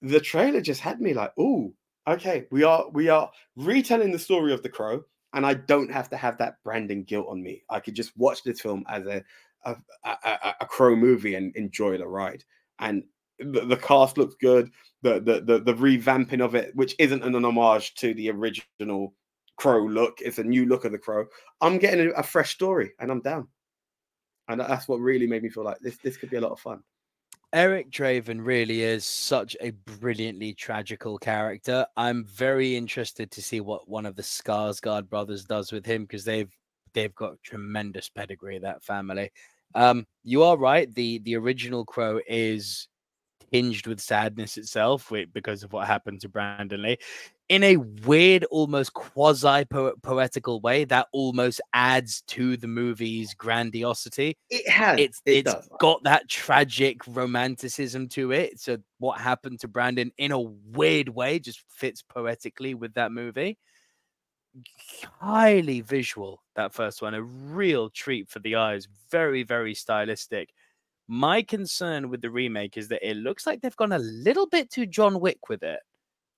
The trailer just had me like, ooh, okay, we are, we are retelling the story of The Crow, and I don't have to have that Brandon guilt on me. I could just watch this film as a A, a, a Crow movie and enjoy the ride. And the, the cast looks good. The, the the the revamping of it, which isn't an homage to the original Crow look, it's a new look of The Crow. I'm getting a, a fresh story, and I'm down. And that's what really made me feel like this, this could be a lot of fun. Eric Draven really is such a brilliantly tragical character. I'm very interested to see what one of the Skarsgård brothers does with him, because they've they've got tremendous pedigree, that family. Um, you are right. The the original Crow is hinged with sadness itself because of what happened to Brandon Lee. In a weird, almost quasi-poetical way, that almost adds to the movie's grandiosity. It has. It's, it it's does. got that tragic romanticism to it. So what happened to Brandon, in a weird way, just fits poetically with that movie. Highly visual, that first one. A real treat for the eyes. Very, very stylistic. My concern with the remake is that it looks like they've gone a little bit too John Wick with it.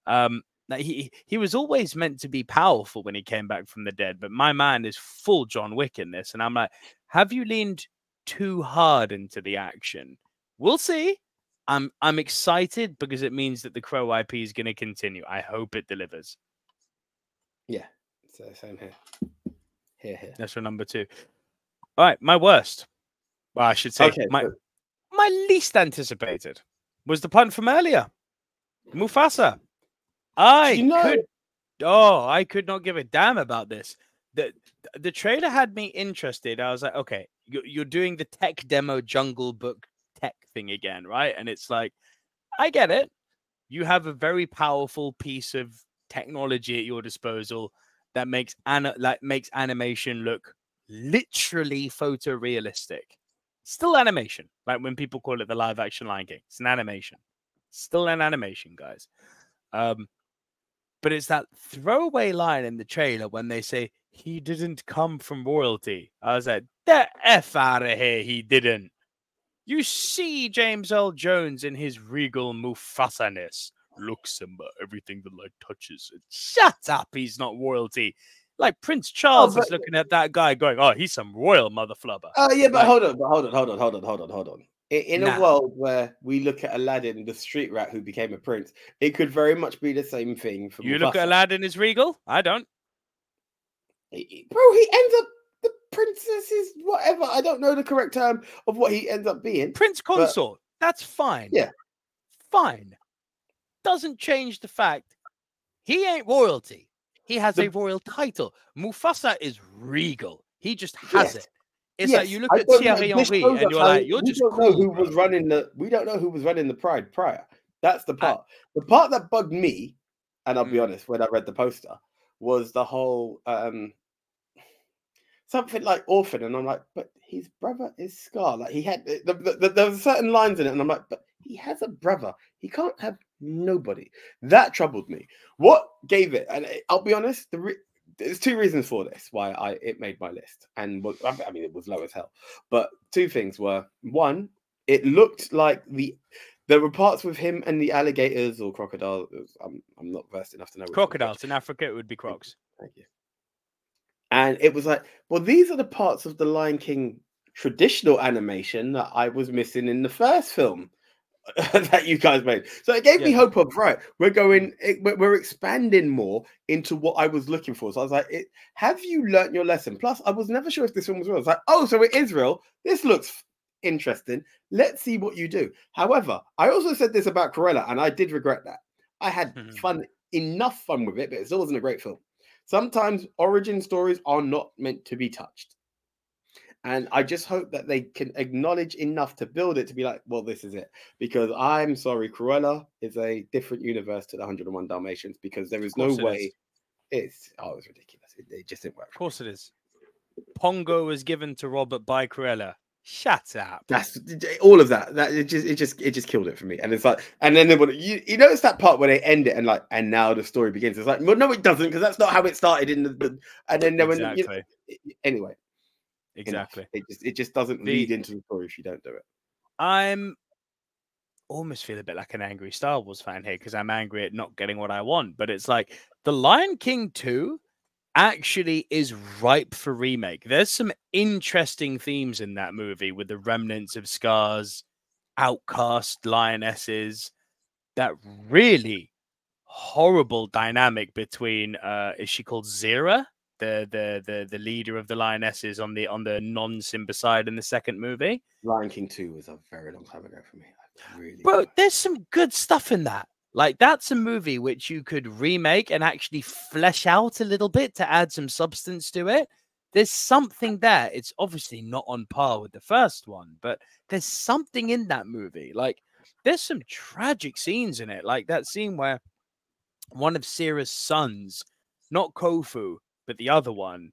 Um, he, he was always meant to be powerful when he came back from the dead, but my man is full John Wick in this. And I'm like, have you leaned too hard into the action? We'll see. I'm, I'm excited because it means that the Crow I P is going to continue. I hope it delivers. Yeah, so same here. Here, here. That's for number two. All right, my worst. Well, I should say okay, my cool. my least anticipated was the pun from earlier, Mufasa. I you know... could oh, I could not give a damn about this. The the trailer had me interested. I was like, okay, you're doing the tech demo Jungle Book tech thing again, right? And it's like, I get it. You have a very powerful piece of technology at your disposal that makes an like makes animation look literally photorealistic. Still animation, like when people call it the live action Lion King, it's an animation, still an animation, guys. Um, but it's that throwaway line in the trailer when they say he didn't come from royalty. I was like, the F out of here, he didn't. You see James Earl Jones in his regal Mufasa-ness. Look, Simba, everything the light touches. Shut up, he's not royalty. Like Prince Charles oh, but, is looking at that guy going, oh, he's some royal mother flubber. Oh, yeah, but like, hold on, but hold on, hold on, hold on, hold on, hold on. In nah. a world where we look at Aladdin, the street rat who became a prince, it could very much be the same thing. For you Mufasa. Look at Aladdin as regal? I don't. Bro, he ends up the princess's whatever. I don't know the correct term of what he ends up being. Prince consort. But... That's fine. Yeah. Fine. Doesn't change the fact he ain't royalty. He has the, a royal title. Mufasa is regal. He just has yes. it. It's yes. like you look I at Thierry Henry and you're like, you're just don't cool, know who bro. was running the. We don't know who was running the pride prior. That's the part. I, the part that bugged me, and I'll mm. be honest, when I read the poster, was the whole um, something like orphan, and I'm like, but his brother is Scar. Like he had the, the, the, there were certain lines in it, and I'm like, but he has a brother. He can't have. Nobody. That troubled me. What gave it? And I'll be honest, the re there's two reasons for this why I it made my list. And was, I mean, it was low as hell. But two things were: one, it looked like the there were parts with him and the alligators or crocodiles. I'm I'm not versed enough to know. Crocodiles in Africa, it would be crocs. Thank you. And it was like, well, these are the parts of the Lion King traditional animation that I was missing in the first film. that you guys made, so it gave yeah. me hope of right. We're going, it, we're expanding more into what I was looking for. So I was like, it, "Have you learnt your lesson?" Plus, I was never sure if this one was real. I was like, "Oh, so it is real. This looks interesting. Let's see what you do." However, I also said this about Cruella, and I did regret that. I had mm-hmm. fun enough fun with it, but it still wasn't a great film. Sometimes origin stories are not meant to be touched, and I just hope that they can acknowledge enough to build it to be like, well, this is it. Because I'm sorry, Cruella is a different universe to the one oh one Dalmatians because there is no way. Is. It's, oh, it was ridiculous. It, it just didn't work. Of course it is. Pongo was given to Robert by Cruella. Shut up. That's all of that. That it just, it just, it just killed it for me. And it's like, and then they would, you, you notice that part where they end it and like, and now the story begins. It's like, well, no, it doesn't, because that's not how it started in the, and then there exactly. was, you know, anyway. Exactly. It just, it just doesn't the, lead into the story if you don't do it. I'm almost feel a bit like an angry Star Wars fan here because I'm angry at not getting what I want. But it's like the Lion King two actually is ripe for remake. There's some interesting themes in that movie with the remnants of Scar's outcast lionesses. That really horrible dynamic between, uh, is she called Zira? the the the the leader of the lionesses on the on the non-Simba side in the second movie. Lion King two was a very long time ago for me. I really Bro, don't. There's some good stuff in that. Like, that's a movie which you could remake and actually flesh out a little bit to add some substance to it. There's something there. It's obviously not on par with the first one, but there's something in that movie. Like, there's some tragic scenes in it. Like that scene where one of Sera's sons, not Kofu, but the other one,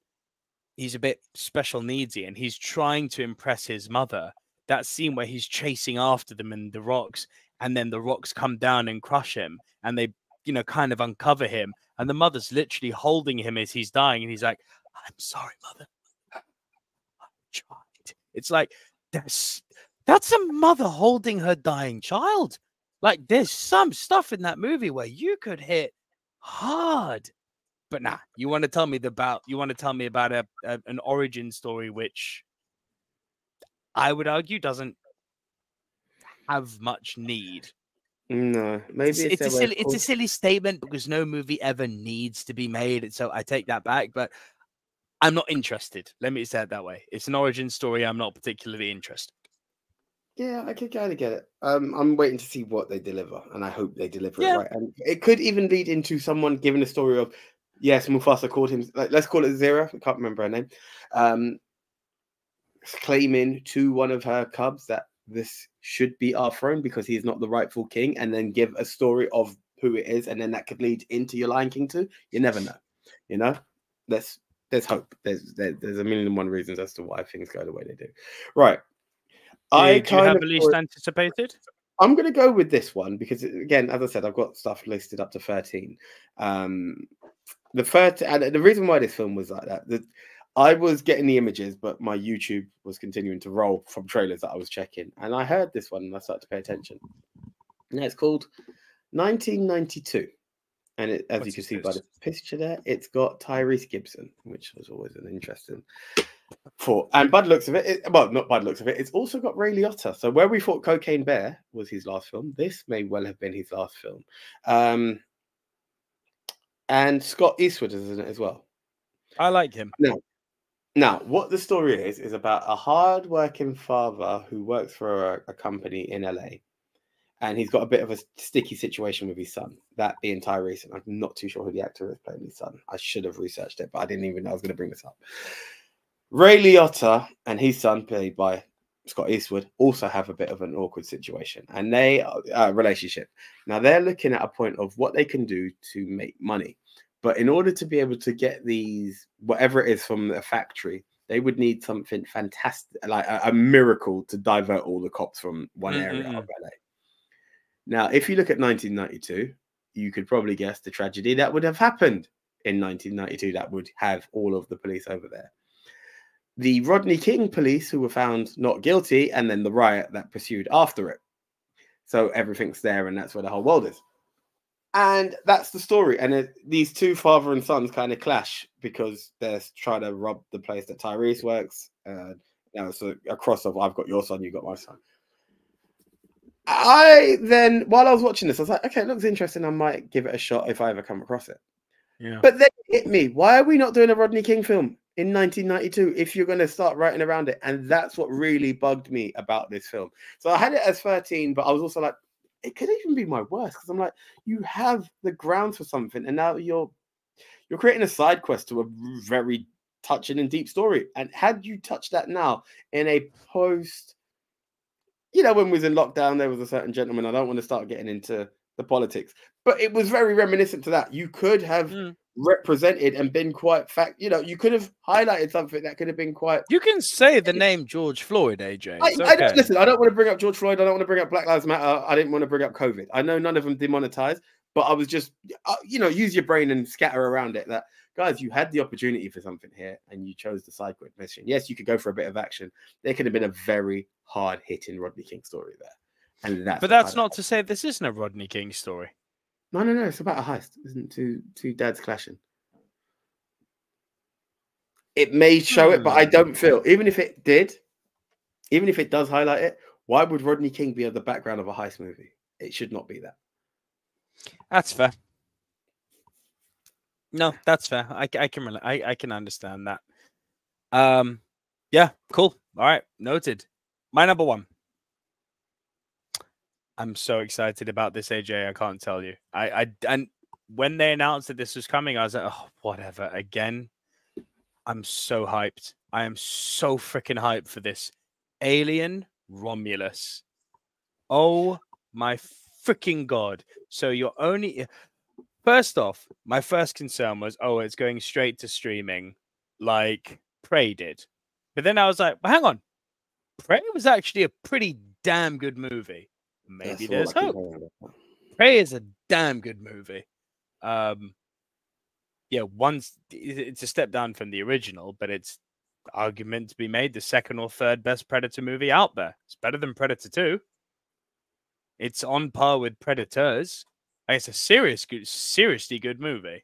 he's a bit special needsy and he's trying to impress his mother. That scene where he's chasing after them in the rocks, and then the rocks come down and crush him, and they, you know, kind of uncover him, and the mother's literally holding him as he's dying, and he's like, I'm sorry, mother. I tried. It's like, that's, that's a mother holding her dying child. Like, there's some stuff in that movie where you could hit hard. But nah, you want to tell me the about, you want to tell me about a, a, an origin story, which I would argue doesn't have much need. No, maybe it's, it's, it's, a, silly, it's a silly statement because no movie ever needs to be made. And so I take that back, but I'm not interested. Let me say it that way. It's an origin story. I'm not particularly interested. Yeah, I could kind of get it. Um, I'm waiting to see what they deliver, and I hope they deliver yeah. it right. And it could even lead into someone giving a story of, yes, Mufasa called him, like, let's call it Zera. I can't remember her name. Um, claiming to one of her cubs that this should be our throne because he's not the rightful king, and then give a story of who it is, and then that could lead into your Lion King too. You never know. You know, there's, there's hope. There's, there, there's a million and one reasons as to why things go the way they do. Right. Yeah, I do you have the least anticipated? I'm going to go with this one because, again, as I said, I've got stuff listed up to thirteen. Um, the third, and the reason why this film was like that, the, I was getting the images, but my YouTube was continuing to roll from trailers that I was checking, and I heard this one and I started to pay attention. And it's called nineteen ninety-two, and it, as What's you can see by the picture there, it's got Tyrese Gibson, which was always an interesting. For and by the looks of it, it well, not by the looks of it, it's also got Ray Liotta. So where we thought Cocaine Bear was his last film, this may well have been his last film. Um, and Scott Eastwood is in it as well. I like him. Now, now what the story is is about a hard-working father who works for a, a company in L A, and he's got a bit of a sticky situation with his son. That being Tyrese, and I'm not too sure who the actor is playing his son. I should have researched it, but I didn't even know I was going to bring this up. Ray Liotta and his son, played by Scott Eastwood, also have a bit of an awkward situation, and they uh, relationship. Now they're looking at a point of what they can do to make money, but in order to be able to get these whatever it is from the factory, they would need something fantastic, like a, a miracle, to divert all the cops from one mm-hmm. area of L A. Now, if you look at nineteen ninety-two, you could probably guess the tragedy that would have happened in nineteen ninety-two. That would have all of the police over there. The Rodney King police who were found not guilty, and then the riot that pursued after it. So everything's there, and that's where the whole world is. And that's the story. And it, these two father and sons kind of clash because they're trying to rob the place that Tyrese works. Uh, you know, so a crossover, I've got your son, you got my son. I then, while I was watching this, I was like, okay, it looks interesting. I might give it a shot if I ever come across it. Yeah. But then it hit me. Why are we not doing a Rodney King film? In nineteen ninety-two, if you're going to start writing around it. And that's what really bugged me about this film. So I had it as thirteen, but I was also like, it could even be my worst, because I'm like, you have the grounds for something, and now you're you're creating a side quest to a very touching and deep story. And had you touched that now in a post, you know, when we was in lockdown, there was a certain gentleman, I don't want to start getting into the politics, but it was very reminiscent to that. You could have... Mm. represented and been quite fact, you know, you could have highlighted something that could have been quite. You can say the name George Floyd, A J. I, okay. I don't, listen, I don't want to bring up George Floyd. I don't want to bring up Black Lives Matter. I didn't want to bring up COVID. I know none of them demonetized, but I was just, you know, use your brain and scatter around it. That guys, you had the opportunity for something here, and you chose the side quest mission. Yes, you could go for a bit of action. There could have been a very hard hitting Rodney King story there, and that's but that's not to say this isn't a Rodney King story. No, no, no. It's about a heist. Isn't two two dads clashing? It may show it, but I don't feel. Even if it did, even if it does highlight it, why would Rodney King be on the background of a heist movie? It should not be that. That's fair. No, that's fair. I, I can relate. I, I can understand that. Um, yeah, cool. All right, noted. My number one. I'm so excited about this, A J. I can't tell you. I, I and when they announced that this was coming, I was like, oh, whatever. Again, I'm so hyped. I am so freaking hyped for this. Alien Romulus. Oh my freaking god! So you're only. First off, my first concern was, oh, it's going straight to streaming, like Prey did. But then I was like, well, hang on, Prey was actually a pretty damn good movie. Maybe there's hope. Prey is a damn good movie. Um, yeah, once it's a step down from the original, but it's argument to be made the second or third best Predator movie out there. It's better than Predator two. It's on par with Predators. It's a serious, good, seriously good movie.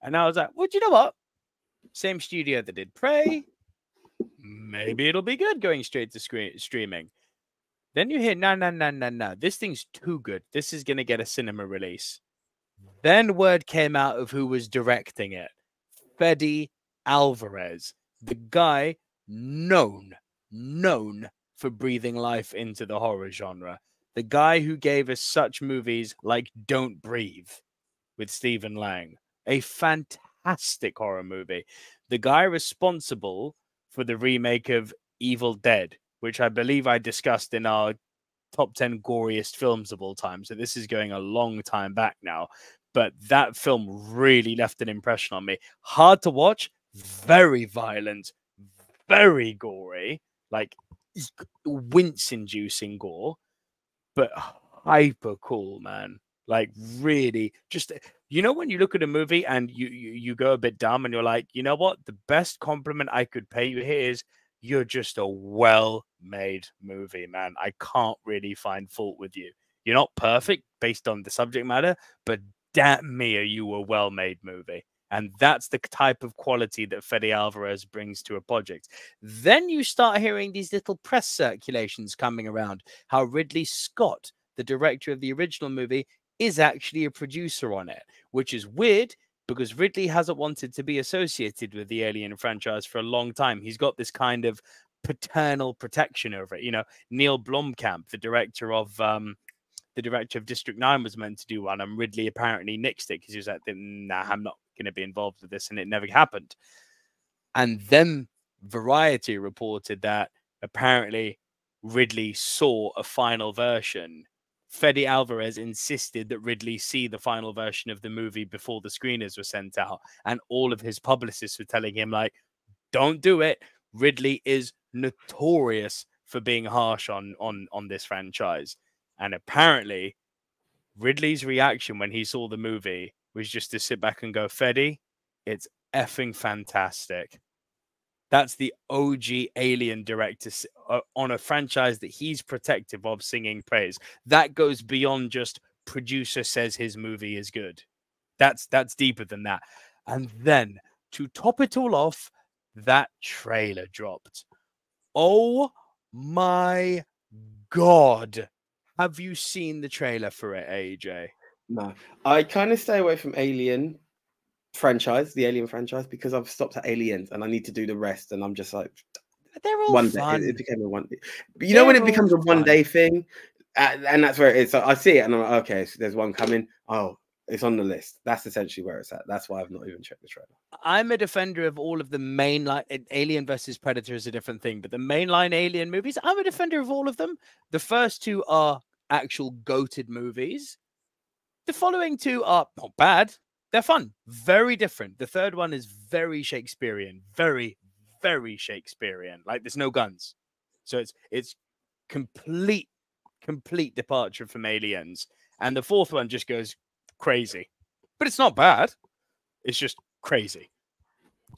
And I was like, well, do you know what? Same studio that did Prey. Maybe it'll be good going straight to screen streaming. Then you hear, no, no, no, no, no. This thing's too good. This is going to get a cinema release. Then word came out of who was directing it. Fede Alvarez. The guy known, known for breathing life into the horror genre. The guy who gave us such movies like Don't Breathe with Stephen Lang. A fantastic horror movie. The guy responsible for the remake of Evil Dead, which I believe I discussed in our top ten goriest films of all time. So this is going a long time back now. But that film really left an impression on me. Hard to watch. Very violent. Very gory. Like wince-inducing gore. But hyper cool, man. Like, really, just, you know, when you look at a movie and you, you you go a bit dumb and you're like, you know what? The best compliment I could pay you here is you're just a well-made movie, man. I can't really find fault with you. You're not perfect based on the subject matter, but damn me, are you a well-made movie. And that's the type of quality that Fede Alvarez brings to a project. Then you start hearing these little press circulations coming around. How Ridley Scott, the director of the original movie, is actually a producer on it. Which is weird because Ridley hasn't wanted to be associated with the Alien franchise for a long time. He's got this kind of paternal protection over it. You know, Neil Blomkamp, the director of... Um, the director of District nine was meant to do one. And Ridley apparently nixed it because he was like, nah, I'm not going to be involved with this, and it never happened. And then Variety reported that apparently Ridley saw a final version. Fede Alvarez insisted that Ridley see the final version of the movie before the screeners were sent out, and all of his publicists were telling him, like, don't do it. Ridley is notorious for being harsh on on on this franchise. And apparently Ridley's reaction when he saw the movie was just to sit back and go, Fede, it's effing fantastic. That's the O G Alien director uh, on a franchise that he's protective of singing praise. That goes beyond just producer says his movie is good. That's, that's deeper than that. And then to top it all off, that trailer dropped. Oh my god. Have you seen the trailer for it, A J? No, I kind of stay away from Alien franchise, the Alien franchise, because I've stopped at Aliens and I need to do the rest. And I'm just like, they're all one fun. Day. It, it became a one. You they're know when it becomes a one fun. Day thing, and that's where it is. So I see it and I'm like, okay, so there's one coming. Oh, it's on the list. That's essentially where it's at. That's why I've not even checked the trailer. I'm a defender of all of the mainline. Alien versus Predator is a different thing, but the mainline Alien movies, I'm a defender of all of them. The first two are actual goated movies. The following two are not bad. They're fun. Very different. The third one is very Shakespearean. Very, very Shakespearean. Like, there's no guns. So it's it's complete, complete departure from Aliens. And the fourth one just goes crazy. But it's not bad. It's just crazy.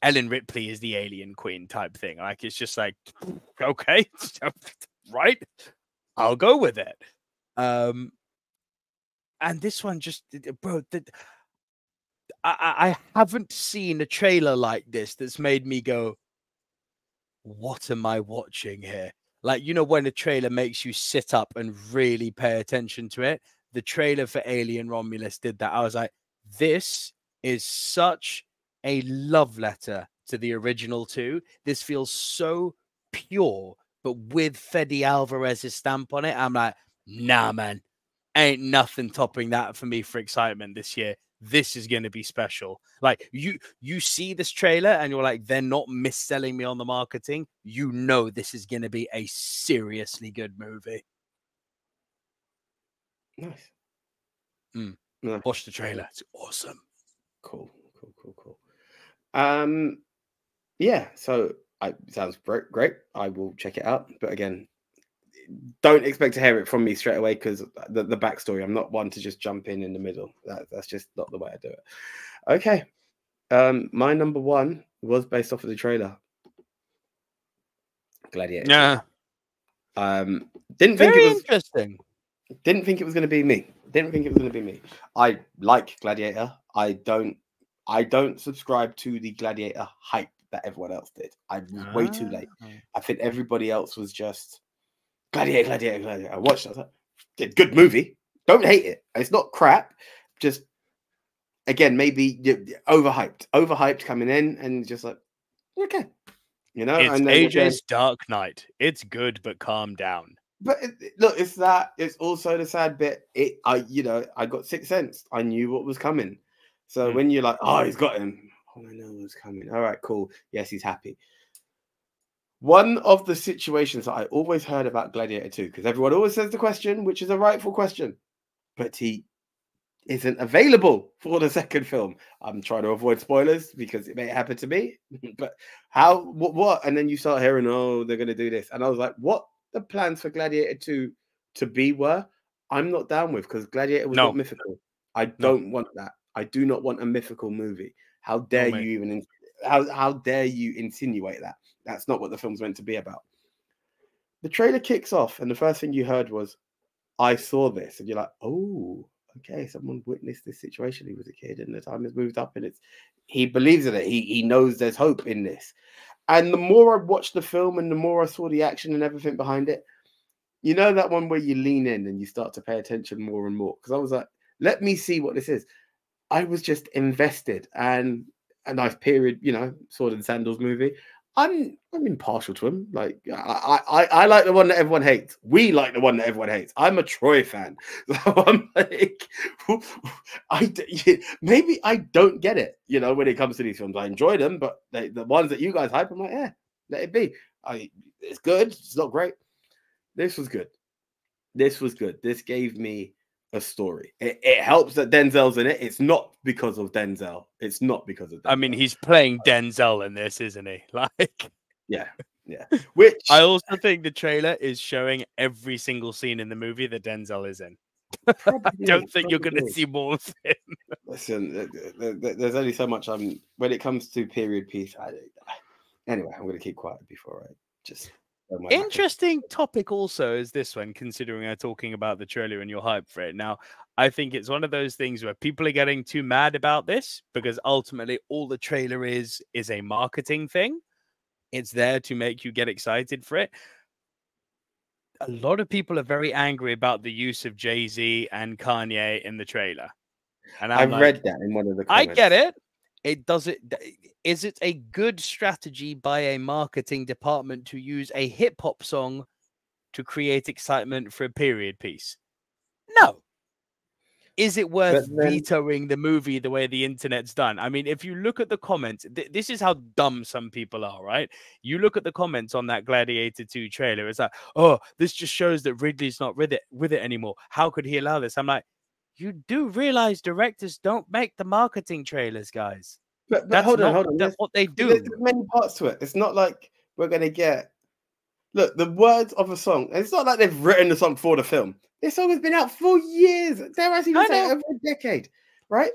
Ellen Ripley is the alien queen type thing. Like, it's just like, okay, right? I'll go with it. Um... And this one just, bro, the, I, I haven't seen a trailer like this that's made me go, what am I watching here? Like, you know, when a trailer makes you sit up and really pay attention to it, the trailer for Alien Romulus did that. I was like, this is such a love letter to the original two. This feels so pure, but with Fede Alvarez's stamp on it. I'm like, nah, man, ain't nothing topping that for me for excitement this year. This is going to be special. Like, you you see this trailer and you're like, they're not misselling me on the marketing. You know this is going to be a seriously good movie. Nice. Mm. Nice. Watch the trailer. It's awesome. Cool, cool, cool, cool. Um, yeah, so it sounds great, great. I will check it out. But again, don't expect to hear it from me straight away because the, the backstory, I'm not one to just jump in in the middle. That, that's just not the way I do it. Okay. Um, my number one was based off of the trailer. Gladiator. Yeah. Um, didn't think Very it was... interesting. Didn't think it was going to be me. Didn't think it was going to be me. I like Gladiator. I don't I don't subscribe to the Gladiator hype that everyone else did. I was ah. way too late. I think everybody else was just Gladiator, Gladiator, Gladiator. I watched it. I like, good movie. Don't hate it. It's not crap. Just, again, maybe you're overhyped. Overhyped coming in and just like, okay. You know? It's and A J's Dark Knight. It's good, but calm down. But it, look, it's that. It's also the sad bit. It, I, you know, I got Sixth Sense. I knew what was coming. So mm. when you're like, oh, he's got him. Oh, I know what's coming. All right, cool. Yes, he's happy. One of the situations that I always heard about Gladiator two, because everyone always says the question, which is a rightful question, but he isn't available for the second film. I'm trying to avoid spoilers because it may happen to me. But how? What? What? And then you start hearing, oh, they're going to do this, and I was like, what? The plans for Gladiator two to be were I'm not down with because Gladiator was no. not mythical. I don't no. want that. I do not want a mythical movie. How dare no, you even how how dare you insinuate that? That's not what the film's meant to be about. The trailer kicks off, and the first thing you heard was, "I saw this," and you're like, "Oh, okay." Someone witnessed this situation. He was a kid, and the time has moved up, and it's he believes in it. He he knows there's hope in this. And the more I watched the film and the more I saw the action and everything behind it, you know that one where you lean in and you start to pay attention more and more? Because I was like, let me see what this is. I was just invested. And a nice period, you know, Sword and Sandals movie. I'm I'm impartial to him. Like, I, I, I like the one that everyone hates. We like the one that everyone hates. I'm a Troy fan. So I'm like, I, maybe I don't get it, you know, when it comes to these films. I enjoy them, but they, the ones that you guys hype, I'm like, yeah, let it be. I, it's good. It's not great. This was good. This was good. This gave me a story. It, it helps that Denzel's in it. It's not because of Denzel. It's not because of Denzel. I mean, he's playing Denzel in this, isn't he? Like, yeah, yeah. Which I also think the trailer is showing every single scene in the movie that Denzel is in. Probably, I don't think probably. You're going to see more of him. Listen, there's only so much. I'm when it comes to period piece. I, anyway, I'm going to keep quiet before I just. Oh, interesting God. Topic also is this one, considering I'm talking about the trailer and your hype for it. Now, I think it's one of those things where people are getting too mad about this because ultimately all the trailer is is a marketing thing. It's there to make you get excited for it. A lot of people are very angry about the use of Jay-Z and Kanye in the trailer. And I've like, read that in one of the comments. I get it. It does it. Is it a good strategy by a marketing department to use a hip hop song to create excitement for a period piece? No. Is it worth then... vetoing the movie the way the internet's done? I mean, if you look at the comments, th this is how dumb some people are, right? You look at the comments on that Gladiator two trailer. It's like, oh, this just shows that Ridley's not with it with it anymore. How could he allow this? I'm like, you do realize directors don't make the marketing trailers, guys. But, but that's hold on, hold on. That's what they do. There's many parts to it. It's not like we're going to get... Look, the words of a song. It's not like they've written the song for the film. This song has been out for years. They're actually saying over a decade, right?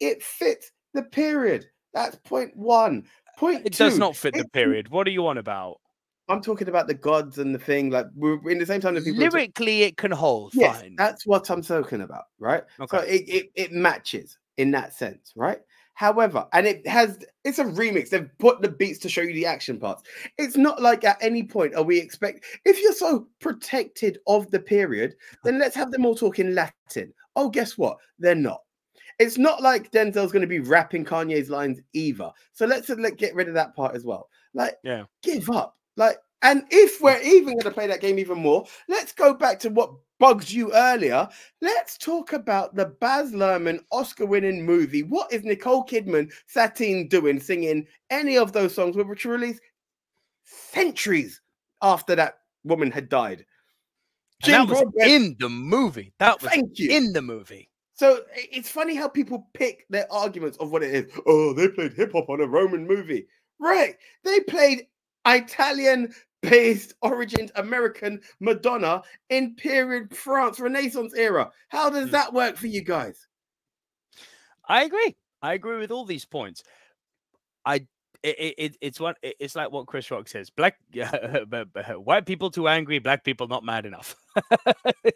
It fits the period. That's point one. Point it two. It does not fit it, the period. What are you on about? I'm talking about the gods and the thing. Like, we're in the same time that people... Lyrically, it can hold. Yes, fine. That's what I'm talking about, right? Okay. So it, it, it matches in that sense, right? However, and it has... It's a remix. They've put the beats to show you the action parts. It's not like at any point are we expect... If you're so protected of the period, then let's have them all talking Latin. Oh, guess what? They're not. It's not like Denzel's going to be rapping Kanye's lines either. So let's let, get rid of that part as well. Like, yeah. give up. Like, and if we're even going to play that game even more, let's go back to what bugs you earlier. Let's talk about the Baz Luhrmann Oscar-winning movie. What is Nicole Kidman, Satine doing, singing any of those songs which were released centuries after that woman had died? That was in the movie. That was Thank you. in the movie. So it's funny how people pick their arguments of what it is. Oh, they played hip-hop on a Roman movie. Right. They played Italian-based, origined American Madonna in period France, Renaissance era. How does that work for you guys? I agree. I agree with all these points. I It, it it's what it's like what Chris Rock says: black uh, white people too angry, black people not mad enough.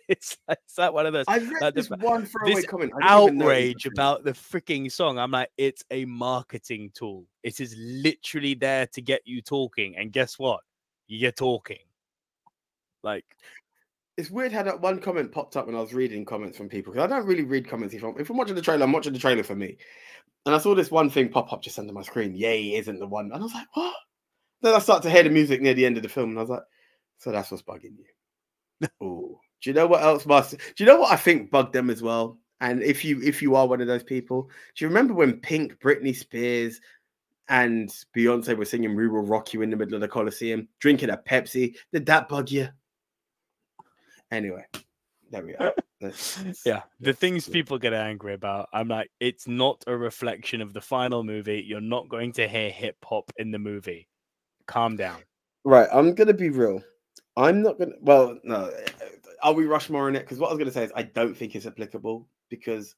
it's, it's like one of those. I read like this the, one throwaway this comment. I outrage about the freaking song. I'm like, it's a marketing tool. It is literally there to get you talking, and guess what? You're talking. Like, it's weird how that one comment popped up when I was reading comments from people, because I don't really read comments. If I'm, if I'm watching the trailer, I'm watching the trailer for me. And I saw this one thing pop up just under my screen. Yay, isn't the one. And I was like, what? Then I start to hear the music near the end of the film. And I was like, so that's what's bugging you. Oh, do you know what else, Master? Do you know what I think bugged them as well? And if you if you are one of those people, do you remember when Pink, Britney Spears, and Beyonce were singing We Will Rock You in the middle of the Coliseum, drinking a Pepsi? Did that bug you? Anyway, there we are. That's, that's, yeah, the things people get angry about. I'm like, it's not a reflection of the final movie. You're not going to hear hip hop in the movie. Calm down. Right, I'm gonna be real. I'm not gonna. Well, no. Are we Rushmore in it? Because what I was gonna say is I don't think it's applicable, because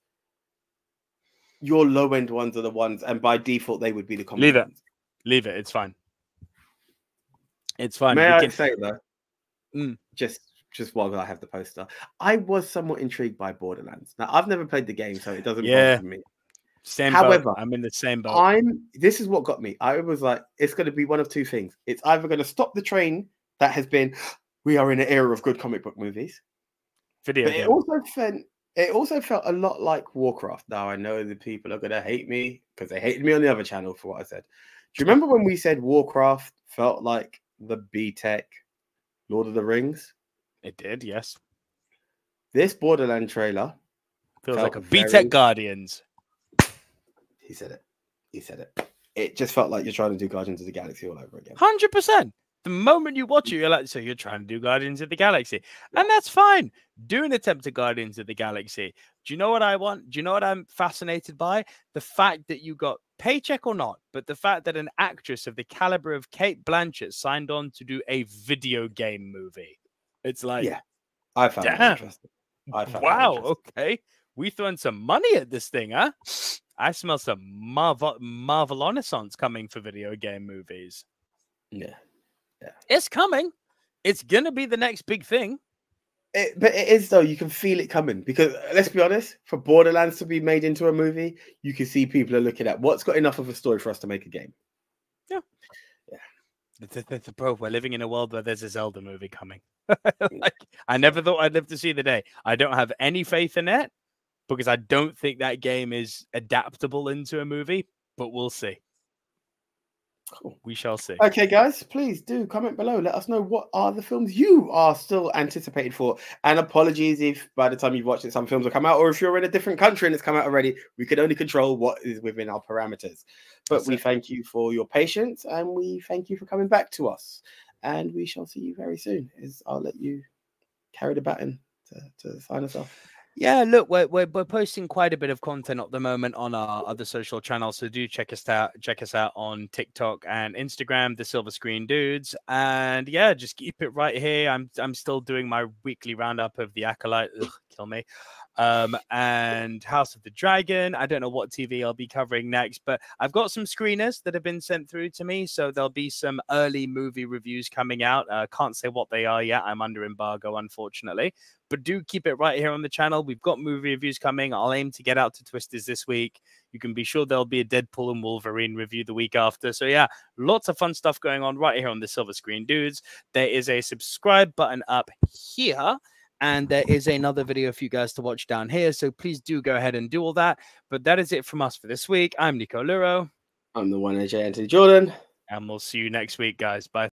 your low end ones are the ones, and by default they would be the common. Leave ones. it. Leave it. It's fine. It's fine. May we I can... say though? Mm. Just. Just while I have the poster, I was somewhat intrigued by Borderlands. Now, I've never played the game, so it doesn't bother me. Same However, boat. I'm in the same boat. I'm. This is what got me. I was like, it's going to be one of two things. It's either going to stop the train that has been, we are in an era of good comic book movies. Video. But it also felt. It also felt a lot like Warcraft. Now I know the people are going to hate me because they hated me on the other channel for what I said. Do you remember when we said Warcraft felt like the B-Tech Lord of the Rings? It did, yes. This Borderland trailer feels like a very... B-Tech Guardians. He said it. He said it. It just felt like you're trying to do Guardians of the Galaxy all over again. one hundred percent. The moment you watch it, you're like, so you're trying to do Guardians of the Galaxy. And that's fine. Do an attempt at Guardians of the Galaxy. Do you know what I want? Do you know what I'm fascinated by? The fact that you got, paycheck or not, but the fact that an actress of the caliber of Cate Blanchett signed on to do a video game movie. It's like, yeah, I found it interesting. I found wow, interesting. Okay, we throwing some money at this thing, huh? I smell some Marvel Marvelonissance coming for video game movies. Yeah, yeah, it's coming. It's gonna be the next big thing. It, but it is though. You can feel it coming, because let's be honest. For Borderlands to be made into a movie, you can see people are looking at what's got enough of a story for us to make a game. Yeah, yeah. The bro, we're living in a world where there's a Zelda movie coming. Like, I never thought I'd live to see the day. I don't have any faith in it, because I don't think that game is adaptable into a movie, but we'll see. Cool. We shall see. Okay, guys, please do comment below. Let us know what are the films you are still anticipated for. And apologies if by the time you've watched it, some films will come out, or if you're in a different country and it's come out already, we can only control what is within our parameters. But That's we it. thank you for your patience, and we thank you for coming back to us. And we shall see you very soon. Is I'll let you carry the baton to, to sign us off. Yeah, look, we're, we're we're posting quite a bit of content at the moment on our other social channels, so do check us out. Check us out on TikTok and Instagram, The Silver Screen Dudes, and yeah, just keep it right here. I'm I'm still doing my weekly roundup of The Acolyte. Ugh, kill me. Um, and House of the Dragon. I don't know what T V I'll be covering next, but I've got some screeners that have been sent through to me, so there'll be some early movie reviews coming out. I uh, can't say what they are yet. I'm under embargo, unfortunately, but do keep it right here on the channel. We've got movie reviews coming. I'll aim to get out to Twisters this week. You can be sure there'll be a Deadpool and Wolverine review the week after. So yeah, lots of fun stuff going on right here on The Silver Screen Dudes. There is a subscribe button up here. And there is another video for you guys to watch down here. So please do go ahead and do all that. But that is it from us for this week. I'm Nico Luro. I'm the one A J Anthony Jordan. And we'll see you next week, guys. Bye.